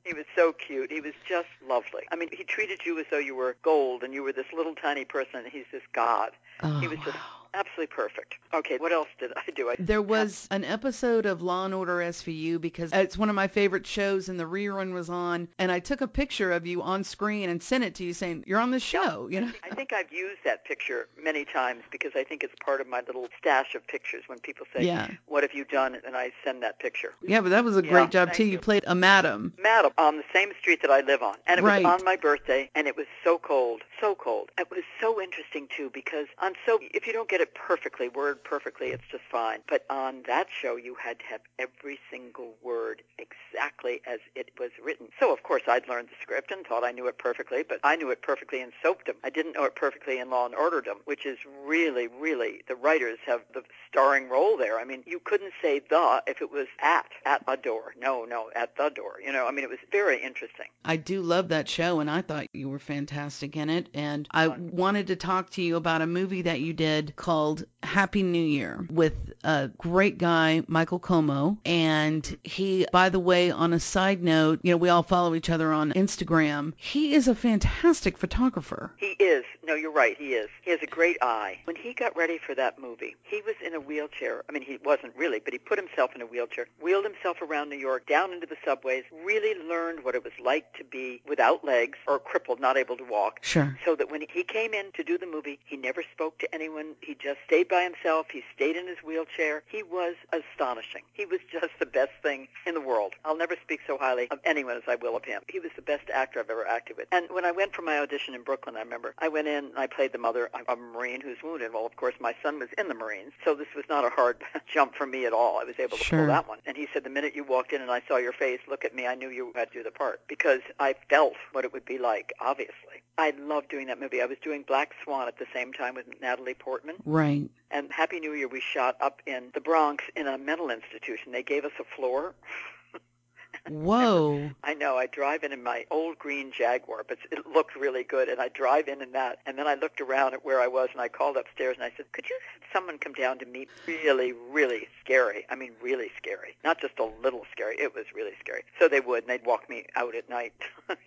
He was so cute. He was just lovely. I mean, he treated you as though you were gold and you were this little tiny person and he's this god. Oh, he was wow. just absolutely perfect. Okay, what else did I do? I there was an episode of Law and Order S V U because it's one of my favorite shows and the rerun was on and I took a picture of you on screen and sent it to you saying, you're on the show. You know? I think I've used that picture many times because I think it's part of my little stash of pictures when people say, yeah. what have you done? And I send that picture. Yeah, but that was a great yeah, job, too. You. you played a madam. Madam, on the same street that I live on. And it right. was on my birthday, and it was so cold, so cold. It was so interesting, too, because on so if you don't get it perfectly, word perfectly, it's just fine. But on that show, you had to have every single word exactly. exactly as it was written. So, of course, I'd learned the script and thought I knew it perfectly, but I knew it perfectly in soapdom. I didn't know it perfectly in Law and Orderdom, which is really, really, the writers have the starring role there. I mean, you couldn't say the if it was at, at a door. No, no, at the door. You know, I mean, it was very interesting. I do love that show, and I thought you were fantastic in it, and I Fun. wanted to talk to you about a movie that you did called Happy New Year with a great guy, Michael Como, and he, by the way, on a side note, you know, we all follow each other on Instagram. He is a fantastic photographer. He is. No, you're right. He is. He has a great eye. When he got ready for that movie, he was in a wheelchair. I mean, he wasn't really, but he put himself in a wheelchair, wheeled himself around New York, down into the subways, really learned what it was like to be without legs or crippled, not able to walk. Sure. So that when he came in to do the movie, he never spoke to anyone. He just stayed by himself. He stayed in his wheelchair. He was astonishing. He was just the best thing in the world. I'll never speak so highly of anyone as I will of him. He was the best actor I've ever acted with. And when I went for my audition in Brooklyn, I remember, I went in and I played the mother of a Marine who's wounded. Well, of course, my son was in the Marines, so this was not a hard jump for me at all. I was able to sure. pull that one. And he said, the minute you walked in and I saw your face, look at me, I knew you had to do the part, because I felt what it would be like, obviously. I loved doing that movie. I was doing Black Swan at the same time with Natalie Portman. Right. And Happy New Year, we shot up in the Bronx in a mental institution. They gave us a floor. Whoa. I know. I drive in in my old green Jaguar, but it looked really good, and I drive in in that, and then I looked around at where I was, and I called upstairs, and I said, could you have someone come down to me? Really, really scary. I mean, really scary. Not just a little scary. It was really scary. So they would, and they'd walk me out at night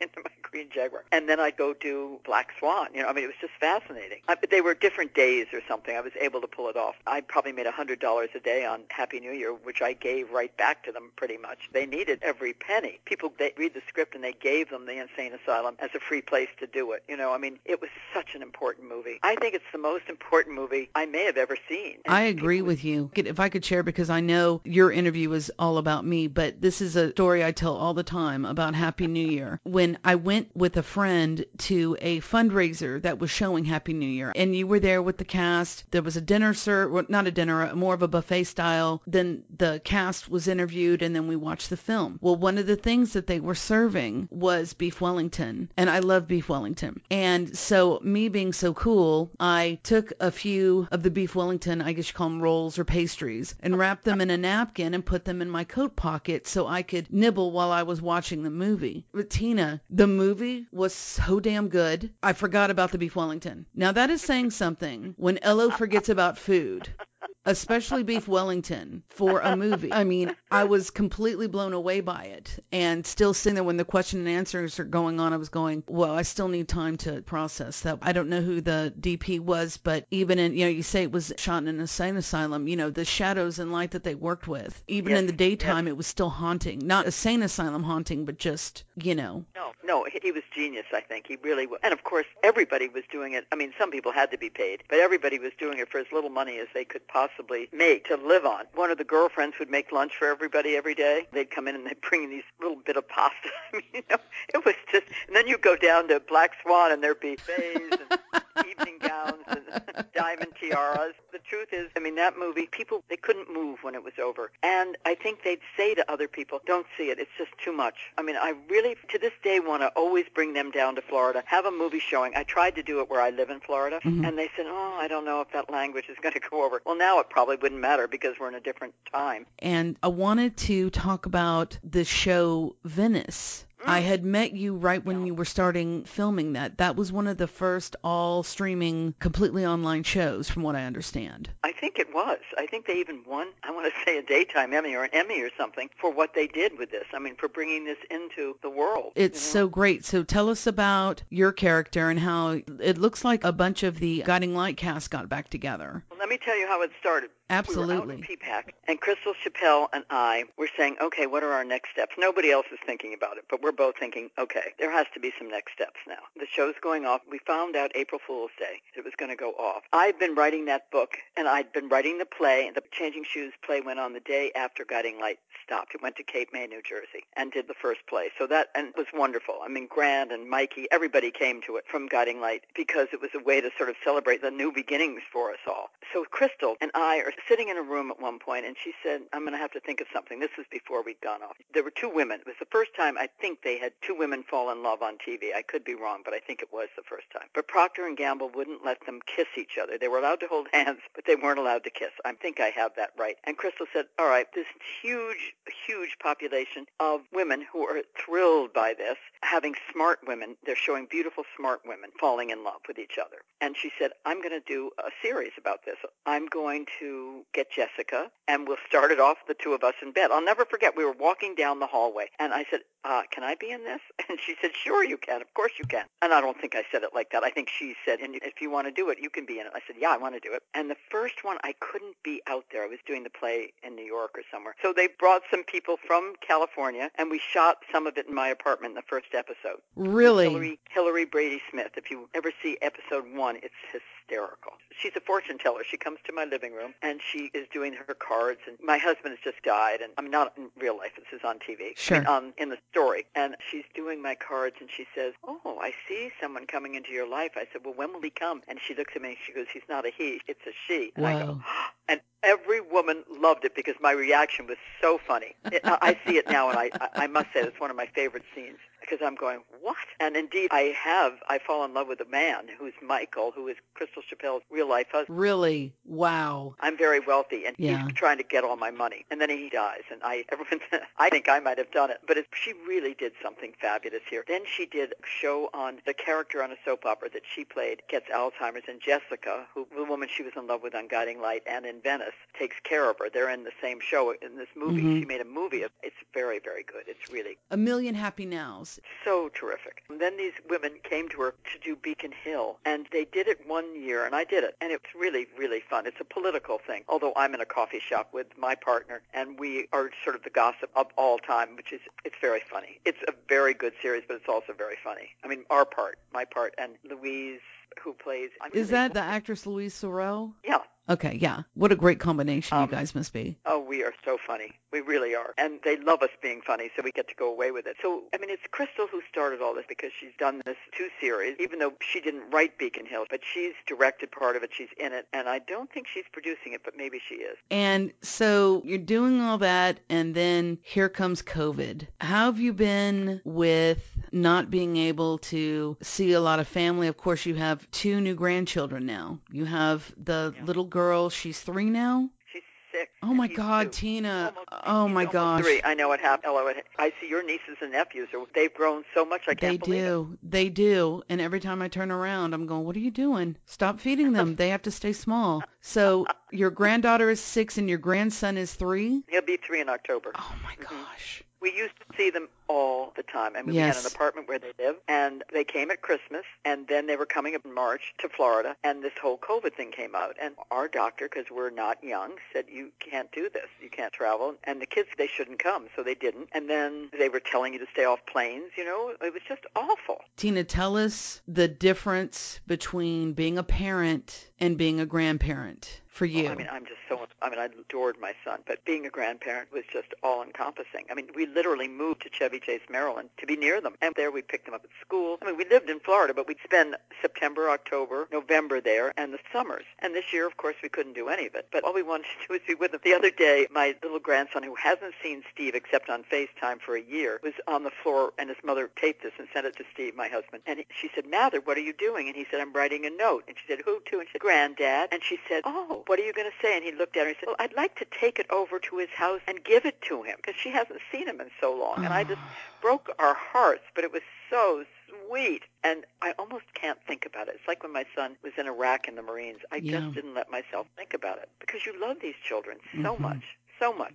into my green Jaguar. And then I'd go do Black Swan. You know, I mean, it was just fascinating. I, but they were different days or something. I was able to pull it off. I probably made one hundred dollars a day on Happy New Year, which I gave right back to them pretty much. They needed every Every penny. People, they read the script and they gave them the insane asylum as a free place to do it. You know, I mean, it was such an important movie. I think it's the most important movie I may have ever seen. And I agree with you. If I could share, because I know your interview is all about me, but this is a story I tell all the time about Happy New Year. When I went with a friend to a fundraiser that was showing Happy New Year, and you were there with the cast, there was a dinner, sir, well, not a dinner, more of a buffet style. Then the cast was interviewed, and then we watched the film. Well, Well, one of the things that they were serving was beef Wellington, and I love beef Wellington. And so me being so cool, I took a few of the beef Wellington, I guess you call them rolls or pastries, and wrapped them in a napkin and put them in my coat pocket so I could nibble while I was watching the movie. But Tina, the movie was so damn good, I forgot about the beef Wellington. Now that is saying something when Elo forgets about food. Especially beef Wellington for a movie. I mean, I was completely blown away by it, and still sitting there when the question and answers are going on, I was going, well, I still need time to process that. I don't know who the D P was, but even in, you know, you say it was shot in an insane asylum, you know, the shadows and light that they worked with, even yes, in the daytime, yes. It was still haunting. Not insane asylum haunting, but just, you know. No, no, he was genius, I think. He really was. And of course, everybody was doing it. I mean, some people had to be paid, but everybody was doing it for as little money as they could possibly make to live on. One of the girlfriends would make lunch for everybody every day. They'd come in and they'd bring these little bit of pasta. I mean, you know, it was just, and then you go down to Black Swan and there'd be beiges and evening gowns and diamond tiaras. The truth is, I mean, that movie, people, they couldn't move when it was over. And I think they'd say to other people, don't see it. It's just too much. I mean, I really, to this day, want to always bring them down to Florida, have a movie showing. I tried to do it where I live in Florida, mm-hmm. and they said, oh, I don't know if that language is going to go over. Well, now it probably wouldn't matter because we're in a different time. And I wanted to talk about the show Venice. I had met you right when you were starting filming that. That was one of the first all-streaming, completely online shows, from what I understand. I think it was. I think they even won, I want to say, a daytime Emmy or an Emmy or something for what they did with this. I mean, for bringing this into the world. It's you know? so great. So tell us about your character and how it looks like a bunch of the Guiding Light cast got back together. Well, let me tell you how it started. Absolutely. We were out in P PAC, and Crystal Chappelle and I were saying, okay, what are our next steps? Nobody else is thinking about it, but we're both thinking, okay, there has to be some next steps now. The show's going off. We found out April Fool's Day it was going to go off. I'd been writing that book, and I'd been writing the play. The Changing Shoes play went on the day after Guiding Light stopped. It went to Cape May, New Jersey, and did the first play. So that and it was wonderful. I mean, Grant and Mikey, everybody came to it from Guiding Light because it was a way to sort of celebrate the new beginnings for us all. So Crystal and I are sitting in a room at one point, and she said, I'm going to have to think of something. This was before we'd gone off. There were two women. It was the first time I think they had two women fall in love on T V. I could be wrong, but I think it was the first time. But Procter and Gamble wouldn't let them kiss each other. They were allowed to hold hands, but they weren't allowed to kiss. I think I have that right. And Crystal said, all right, this huge, huge population of women who are thrilled by this, having smart women, they're showing beautiful smart women falling in love with each other. And she said, I'm going to do a series about this. I'm going to get Jessica, and we'll start it off, the two of us in bed. I'll never forget, we were walking down the hallway, and I said, uh, can I be in this? And she said, sure you can, of course you can. And I don't think I said it like that. I think she said, and if you want to do it, you can be in it. I said, yeah, I want to do it. And the first one, I couldn't be out there. I was doing the play in New York or somewhere. So they brought some people from California, and we shot some of it in my apartment in the first episode. Really? Hillary, Hillary Brady Smith. If you ever see episode one, it's hysterical. She's a fortune teller. She comes to my living room, and she is doing her cards, and my husband has just died, and I'm not in real life. This is on T V. Sure. I mean, um, in the story. And she's doing my cards, and she says, oh, I see someone coming into your life. I said, well, when will he come? And she looks at me, and she goes, he's not a he, it's a she. And wow. I go, oh. And every woman loved it because my reaction was so funny. It, I see it now, and I, I must say it's one of my favorite scenes because I'm going, what? And indeed, I have. I fall in love with a man who's Michael, who is Crystal Chappelle's real-life husband. Really? Wow. I'm very wealthy, and yeah. he's trying to get all my money. And then he dies, and I everyone, I think I might have done it. But it, she really did something fabulous here. Then she did a show on the character on a soap opera that she played, gets Alzheimer's, and Jessica, who the woman she was in love with on Guiding Light and in Venice, takes care of her. They're in the same show in this movie. Mm-hmm. She made a movie. It's very, very good. It's really... A million happy nows. So terrific. And then these women came to her to do Beacon Hill, and they did it one year, and I did it. And it's really, really fun. It's a political thing, although I'm in a coffee shop with my partner, and we are sort of the gossip of all time, which is, it's very funny. It's a very good series, but it's also very funny. I mean, our part, my part, and Louise, who plays... I'm is that the actress Louise Sorrell? Yeah. Okay, yeah. What a great combination um, you guys must be. Oh, we are so funny. We really are. And they love us being funny, so we get to go away with it. So, I mean, it's Crystal who started all this because she's done this two series, even though she didn't write Beacon Hill, but she's directed part of it. She's in it. And I don't think she's producing it, but maybe she is. And so you're doing all that, and then here comes COVID. How have you been with not being able to see a lot of family? Of course, you have two new grandchildren now. You have the yeah. little girl. Girl, she's three now? She's six. Oh, my God, two. Tina. Almost, oh, my gosh. Three. I know what happened. Hello, I see your nieces and nephews. They've grown so much, I can't they believe do. It. They do. And every time I turn around, I'm going, what are you doing? Stop feeding them. They have to stay small. So your granddaughter is six and your grandson is three? He'll be three in October. Oh, my mm-hmm. gosh. We used to see them all the time. I mean, yes. we had an apartment where they live, and they came at Christmas, and then they were coming up in March to Florida, and this whole COVID thing came out. And our doctor, because we're not young, said, you can't do this. You can't travel. And the kids, they shouldn't come, so they didn't. And then they were telling you to stay off planes. You know, it was just awful. Tina, tell us the difference between being a parent and being a grandparent. For you. Oh, I mean, I'm just so, I mean, I adored my son, but being a grandparent was just all-encompassing. I mean, we literally moved to Chevy Chase, Maryland to be near them. And there we picked them up at school. I mean, we lived in Florida, but we'd spend September, October, November there, and the summers. And this year, of course, we couldn't do any of it. But all we wanted to do was be with them. The other day, my little grandson, who hasn't seen Steve except on FaceTime for a year, was on the floor, and his mother taped this and sent it to Steve, my husband. And she said, Mather, what are you doing? And he said, I'm writing a note. And she said, who to? And she said, Granddad. And she said, oh. What are you going to say? And he looked at her and said, well, I'd like to take it over to his house and give it to him because she hasn't seen him in so long. And I just broke our hearts, but it was so sweet. And I almost can't think about it. It's like when my son was in Iraq in the Marines. I yeah. just didn't let myself think about it because you love these children so mm-hmm. much, so much.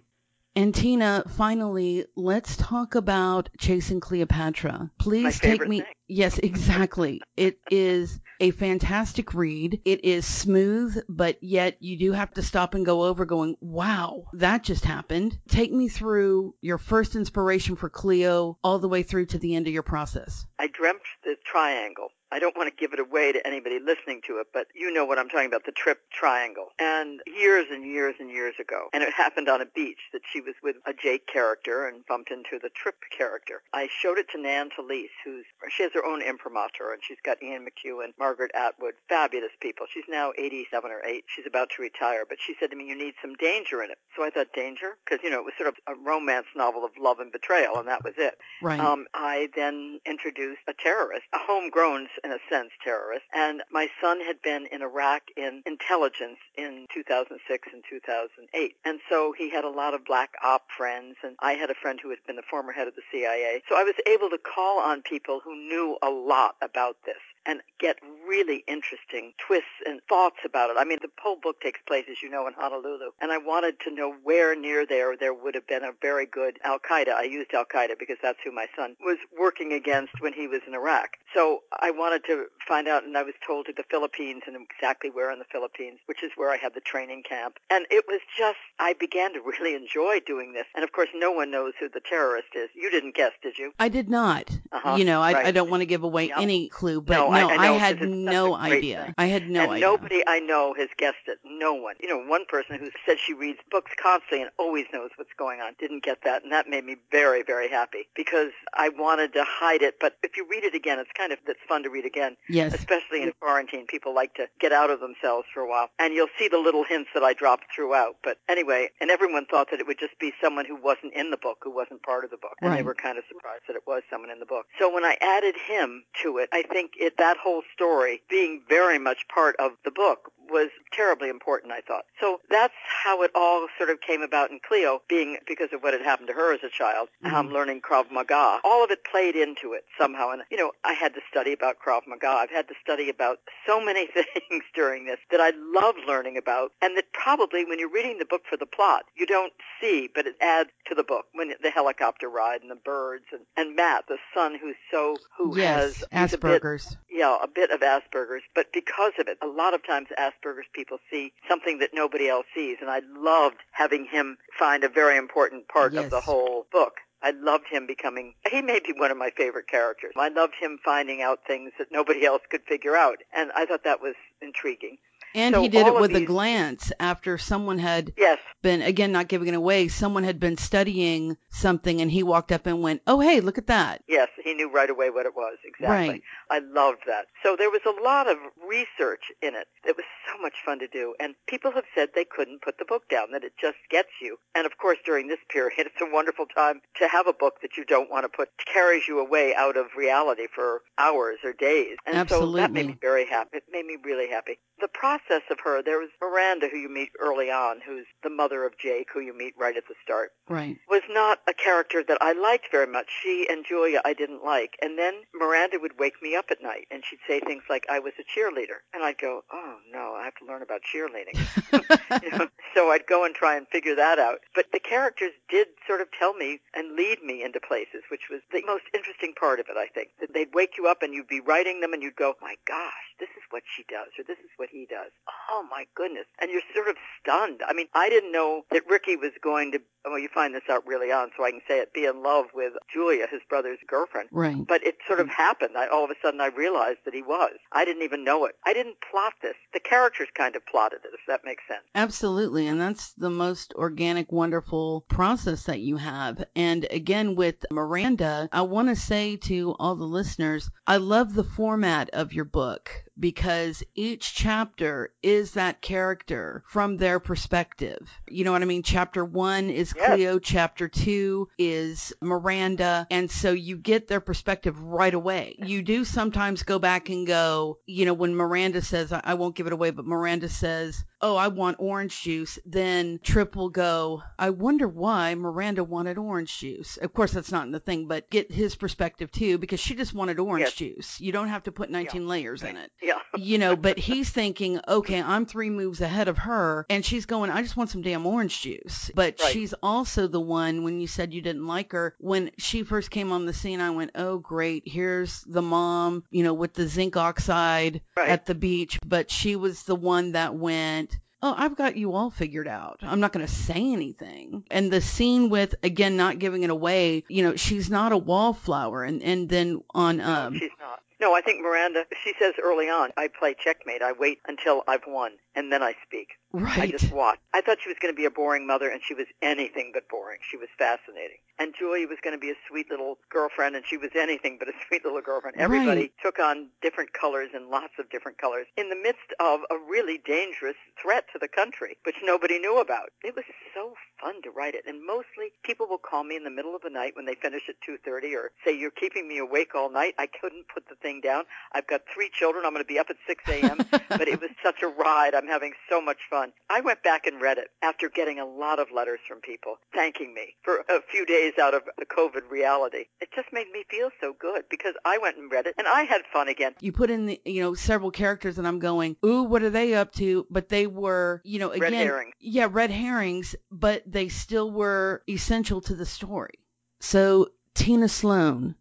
And Tina, finally, let's talk about Chasing Cleopatra. Please take me. Thing. Yes, exactly. It is a fantastic read. It is smooth, but yet you do have to stop and go over going, wow, that just happened. Take me through your first inspiration for Cleo all the way through to the end of your process. I dreamt the triangle. I don't want to give it away to anybody listening to it, but you know what I'm talking about, the trip triangle. And years and years and years ago, and it happened on a beach that she was with a Jake character and bumped into the trip character. I showed it to Nan Talese, who's, she has her own imprimatur, and she's got Ian McEwan, Margaret Atwood, fabulous people. She's now eighty-seven or eight. She's about to retire, but she said to me, you need some danger in it. So I thought, danger? Because, you know, it was sort of a romance novel of love and betrayal, and that was it. Right. Um, I then introduced a terrorist, a homegrown, in a sense, terrorist, and my son had been in Iraq in intelligence in two thousand six and two thousand eight, and so he had a lot of black op friends, and I had a friend who had been the former head of the C I A, so I was able to call on people who knew a lot about this and get really interesting twists and thoughts about it. I mean, the whole book takes place, as you know, in Honolulu, and I wanted to know where near there there would have been a very good al-Qaeda. I used al-Qaeda because that's who my son was working against when he was in Iraq. So I wanted to find out, and I was told to the Philippines, and exactly where in the Philippines, which is where I had the training camp. And it was just, I began to really enjoy doing this. And of course, no one knows who the terrorist is. You didn't guess, did you? I did not. Uh-huh, you know, I, right. I don't want to give away no. any clue, but no, no I, I, I had no idea. Thing. I had no and idea. Nobody I know has guessed it. No one. You know, one person who said she reads books constantly and always knows what's going on didn't get that. And that made me very, very happy because I wanted to hide it. But if you read it again, it's kind of it's fun to read again. Yes. Especially in quarantine. People like to get out of themselves for a while. And you'll see the little hints that I dropped throughout. But anyway, and everyone thought that it would just be someone who wasn't in the book, who wasn't part of the book. And right. they were kind of surprised that it was someone in the book. So when I added him to it, I think it that whole story being very much part of the book was terribly important, I thought. So that's how it all sort of came about in Cleo, being because of what had happened to her as a child, mm-hmm. um, learning Krav Maga. All of it played into it somehow. And, you know, I had to study about Krav Maga. I've had to study about so many things during this that I love learning about, and that probably when you're reading the book for the plot, you don't see, but it adds to the book. When the helicopter ride and the birds and, and Matt, the son who's so, who yes, has... Asperger's. A bit, yeah, a bit of Asperger's, but because of it, a lot of times Asperger's Asperger's people see something that nobody else sees, and I loved having him find a very important part yes. of the whole book. I loved him becoming, he may be one of my favorite characters. I loved him finding out things that nobody else could figure out, and I thought that was intriguing. And so he did it with these, a glance after someone had yes. been, again, not giving it away, someone had been studying something, and he walked up and went, oh, hey, look at that. Yes, he knew right away what it was. Exactly. Right. I loved that. So there was a lot of research in it. It was so much fun to do. And people have said they couldn't put the book down, that it just gets you. And, of course, during this period, it's a wonderful time to have a book that you don't want to put, carries you away out of reality for hours or days. And Absolutely. So that made me very happy. It made me really happy. The process of her, there was Miranda, who you meet early on, who's the mother of Jake, who you meet right at the start, right. was not a character that I liked very much. She and Julia I didn't like. And then Miranda would wake me up at night, and she'd say things like, I was a cheerleader. And I'd go, oh, no, I have to learn about cheerleading. you know? So I'd go and try and figure that out. But the characters did sort of tell me and lead me into places, which was the most interesting part of it, I think. That they'd wake you up, and you'd be writing them, and you'd go, my gosh, this is what she does, or this is what he does. Oh, my goodness. And you're sort of stunned. I mean, I didn't know that Ricky was going to, well, you find this out really on, so I can say it, be in love with Julia, his brother's girlfriend. Right. But it sort of happened. I, all of a sudden, I realized that he was. I didn't even know it. I didn't plot this. The characters kind of plotted it, if that makes sense. Absolutely. And that's the most organic, wonderful process that you have. And again, with Miranda, I want to say to all the listeners, I love the format of your book, because each chapter is that character from their perspective. You know what I mean? Chapter one is yes. Cleo, chapter two is Miranda, and so you get their perspective right away. You do sometimes go back and go, you know, when Miranda says, I, I won't give it away, but Miranda says, oh, I want orange juice, then Trip will go, I wonder why Miranda wanted orange juice. Of course, that's not in the thing, but get his perspective too, because she just wanted orange yes. juice. You don't have to put nineteen yeah. layers in it. Yeah. You know, but he's thinking, okay, I'm three moves ahead of her, and she's going, I just want some damn orange juice. But right. she's also the one, when you said you didn't like her, when she first came on the scene, I went, oh, great, here's the mom, you know, with the zinc oxide right. at the beach. But she was the one that went, oh, I've got you all figured out. I'm not going to say anything. And the scene with, again, not giving it away, you know, she's not a wallflower. And, and then on... Um, no, she's not. No, I think Miranda, she says early on, I play checkmate. I wait until I've won, and then I speak. Right. I just watch. I thought she was going to be a boring mother, and she was anything but boring. She was fascinating. And Julia was going to be a sweet little girlfriend, and she was anything but a sweet little girlfriend. Everybody right. took on different colors and lots of different colors in the midst of a really dangerous threat to the country, which nobody knew about. It was so fun to write it, and mostly people will call me in the middle of the night when they finish at two thirty or say, you're keeping me awake all night. I couldn't put the thing down. I've got three children. I'm going to be up at six a.m., but it was such a ride. I'm having so much fun. I went back and read it after getting a lot of letters from people thanking me for a few days out of the COVID reality. It just made me feel so good because I went and read it, and I had fun again. You put in, the, you know, several characters, and I'm going, ooh, what are they up to? But they were, you know, again, red herrings. Yeah, red herrings, but they still were essential to the story. So Tina Sloan,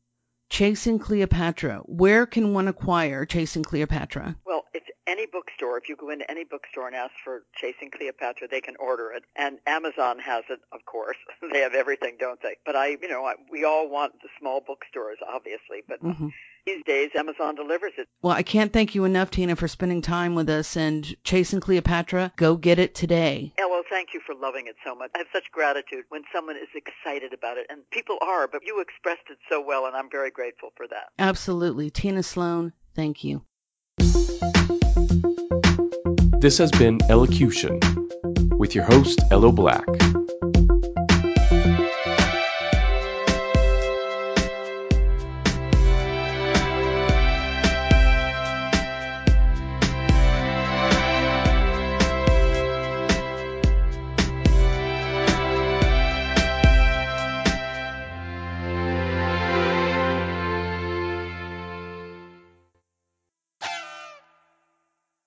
Chasing Cleopatra. Where can one acquire Chasing Cleopatra? Well, it's any bookstore. If you go into any bookstore and ask for Chasing Cleopatra, they can order it. And Amazon has it, of course. They have everything, don't they? But I, you know, I, we all want the small bookstores, obviously, but mm-hmm. these days Amazon delivers it. Well, I can't thank you enough, Tina, for spending time with us. And Chasing Cleopatra, go get it today. Yeah, well, thank you for loving it so much. I have such gratitude when someone is excited about it, and people are, but you expressed it so well, and I'm very grateful. grateful for that. Absolutely. Tina Sloan, thank you. This has been Elocution with your host, Elo Black.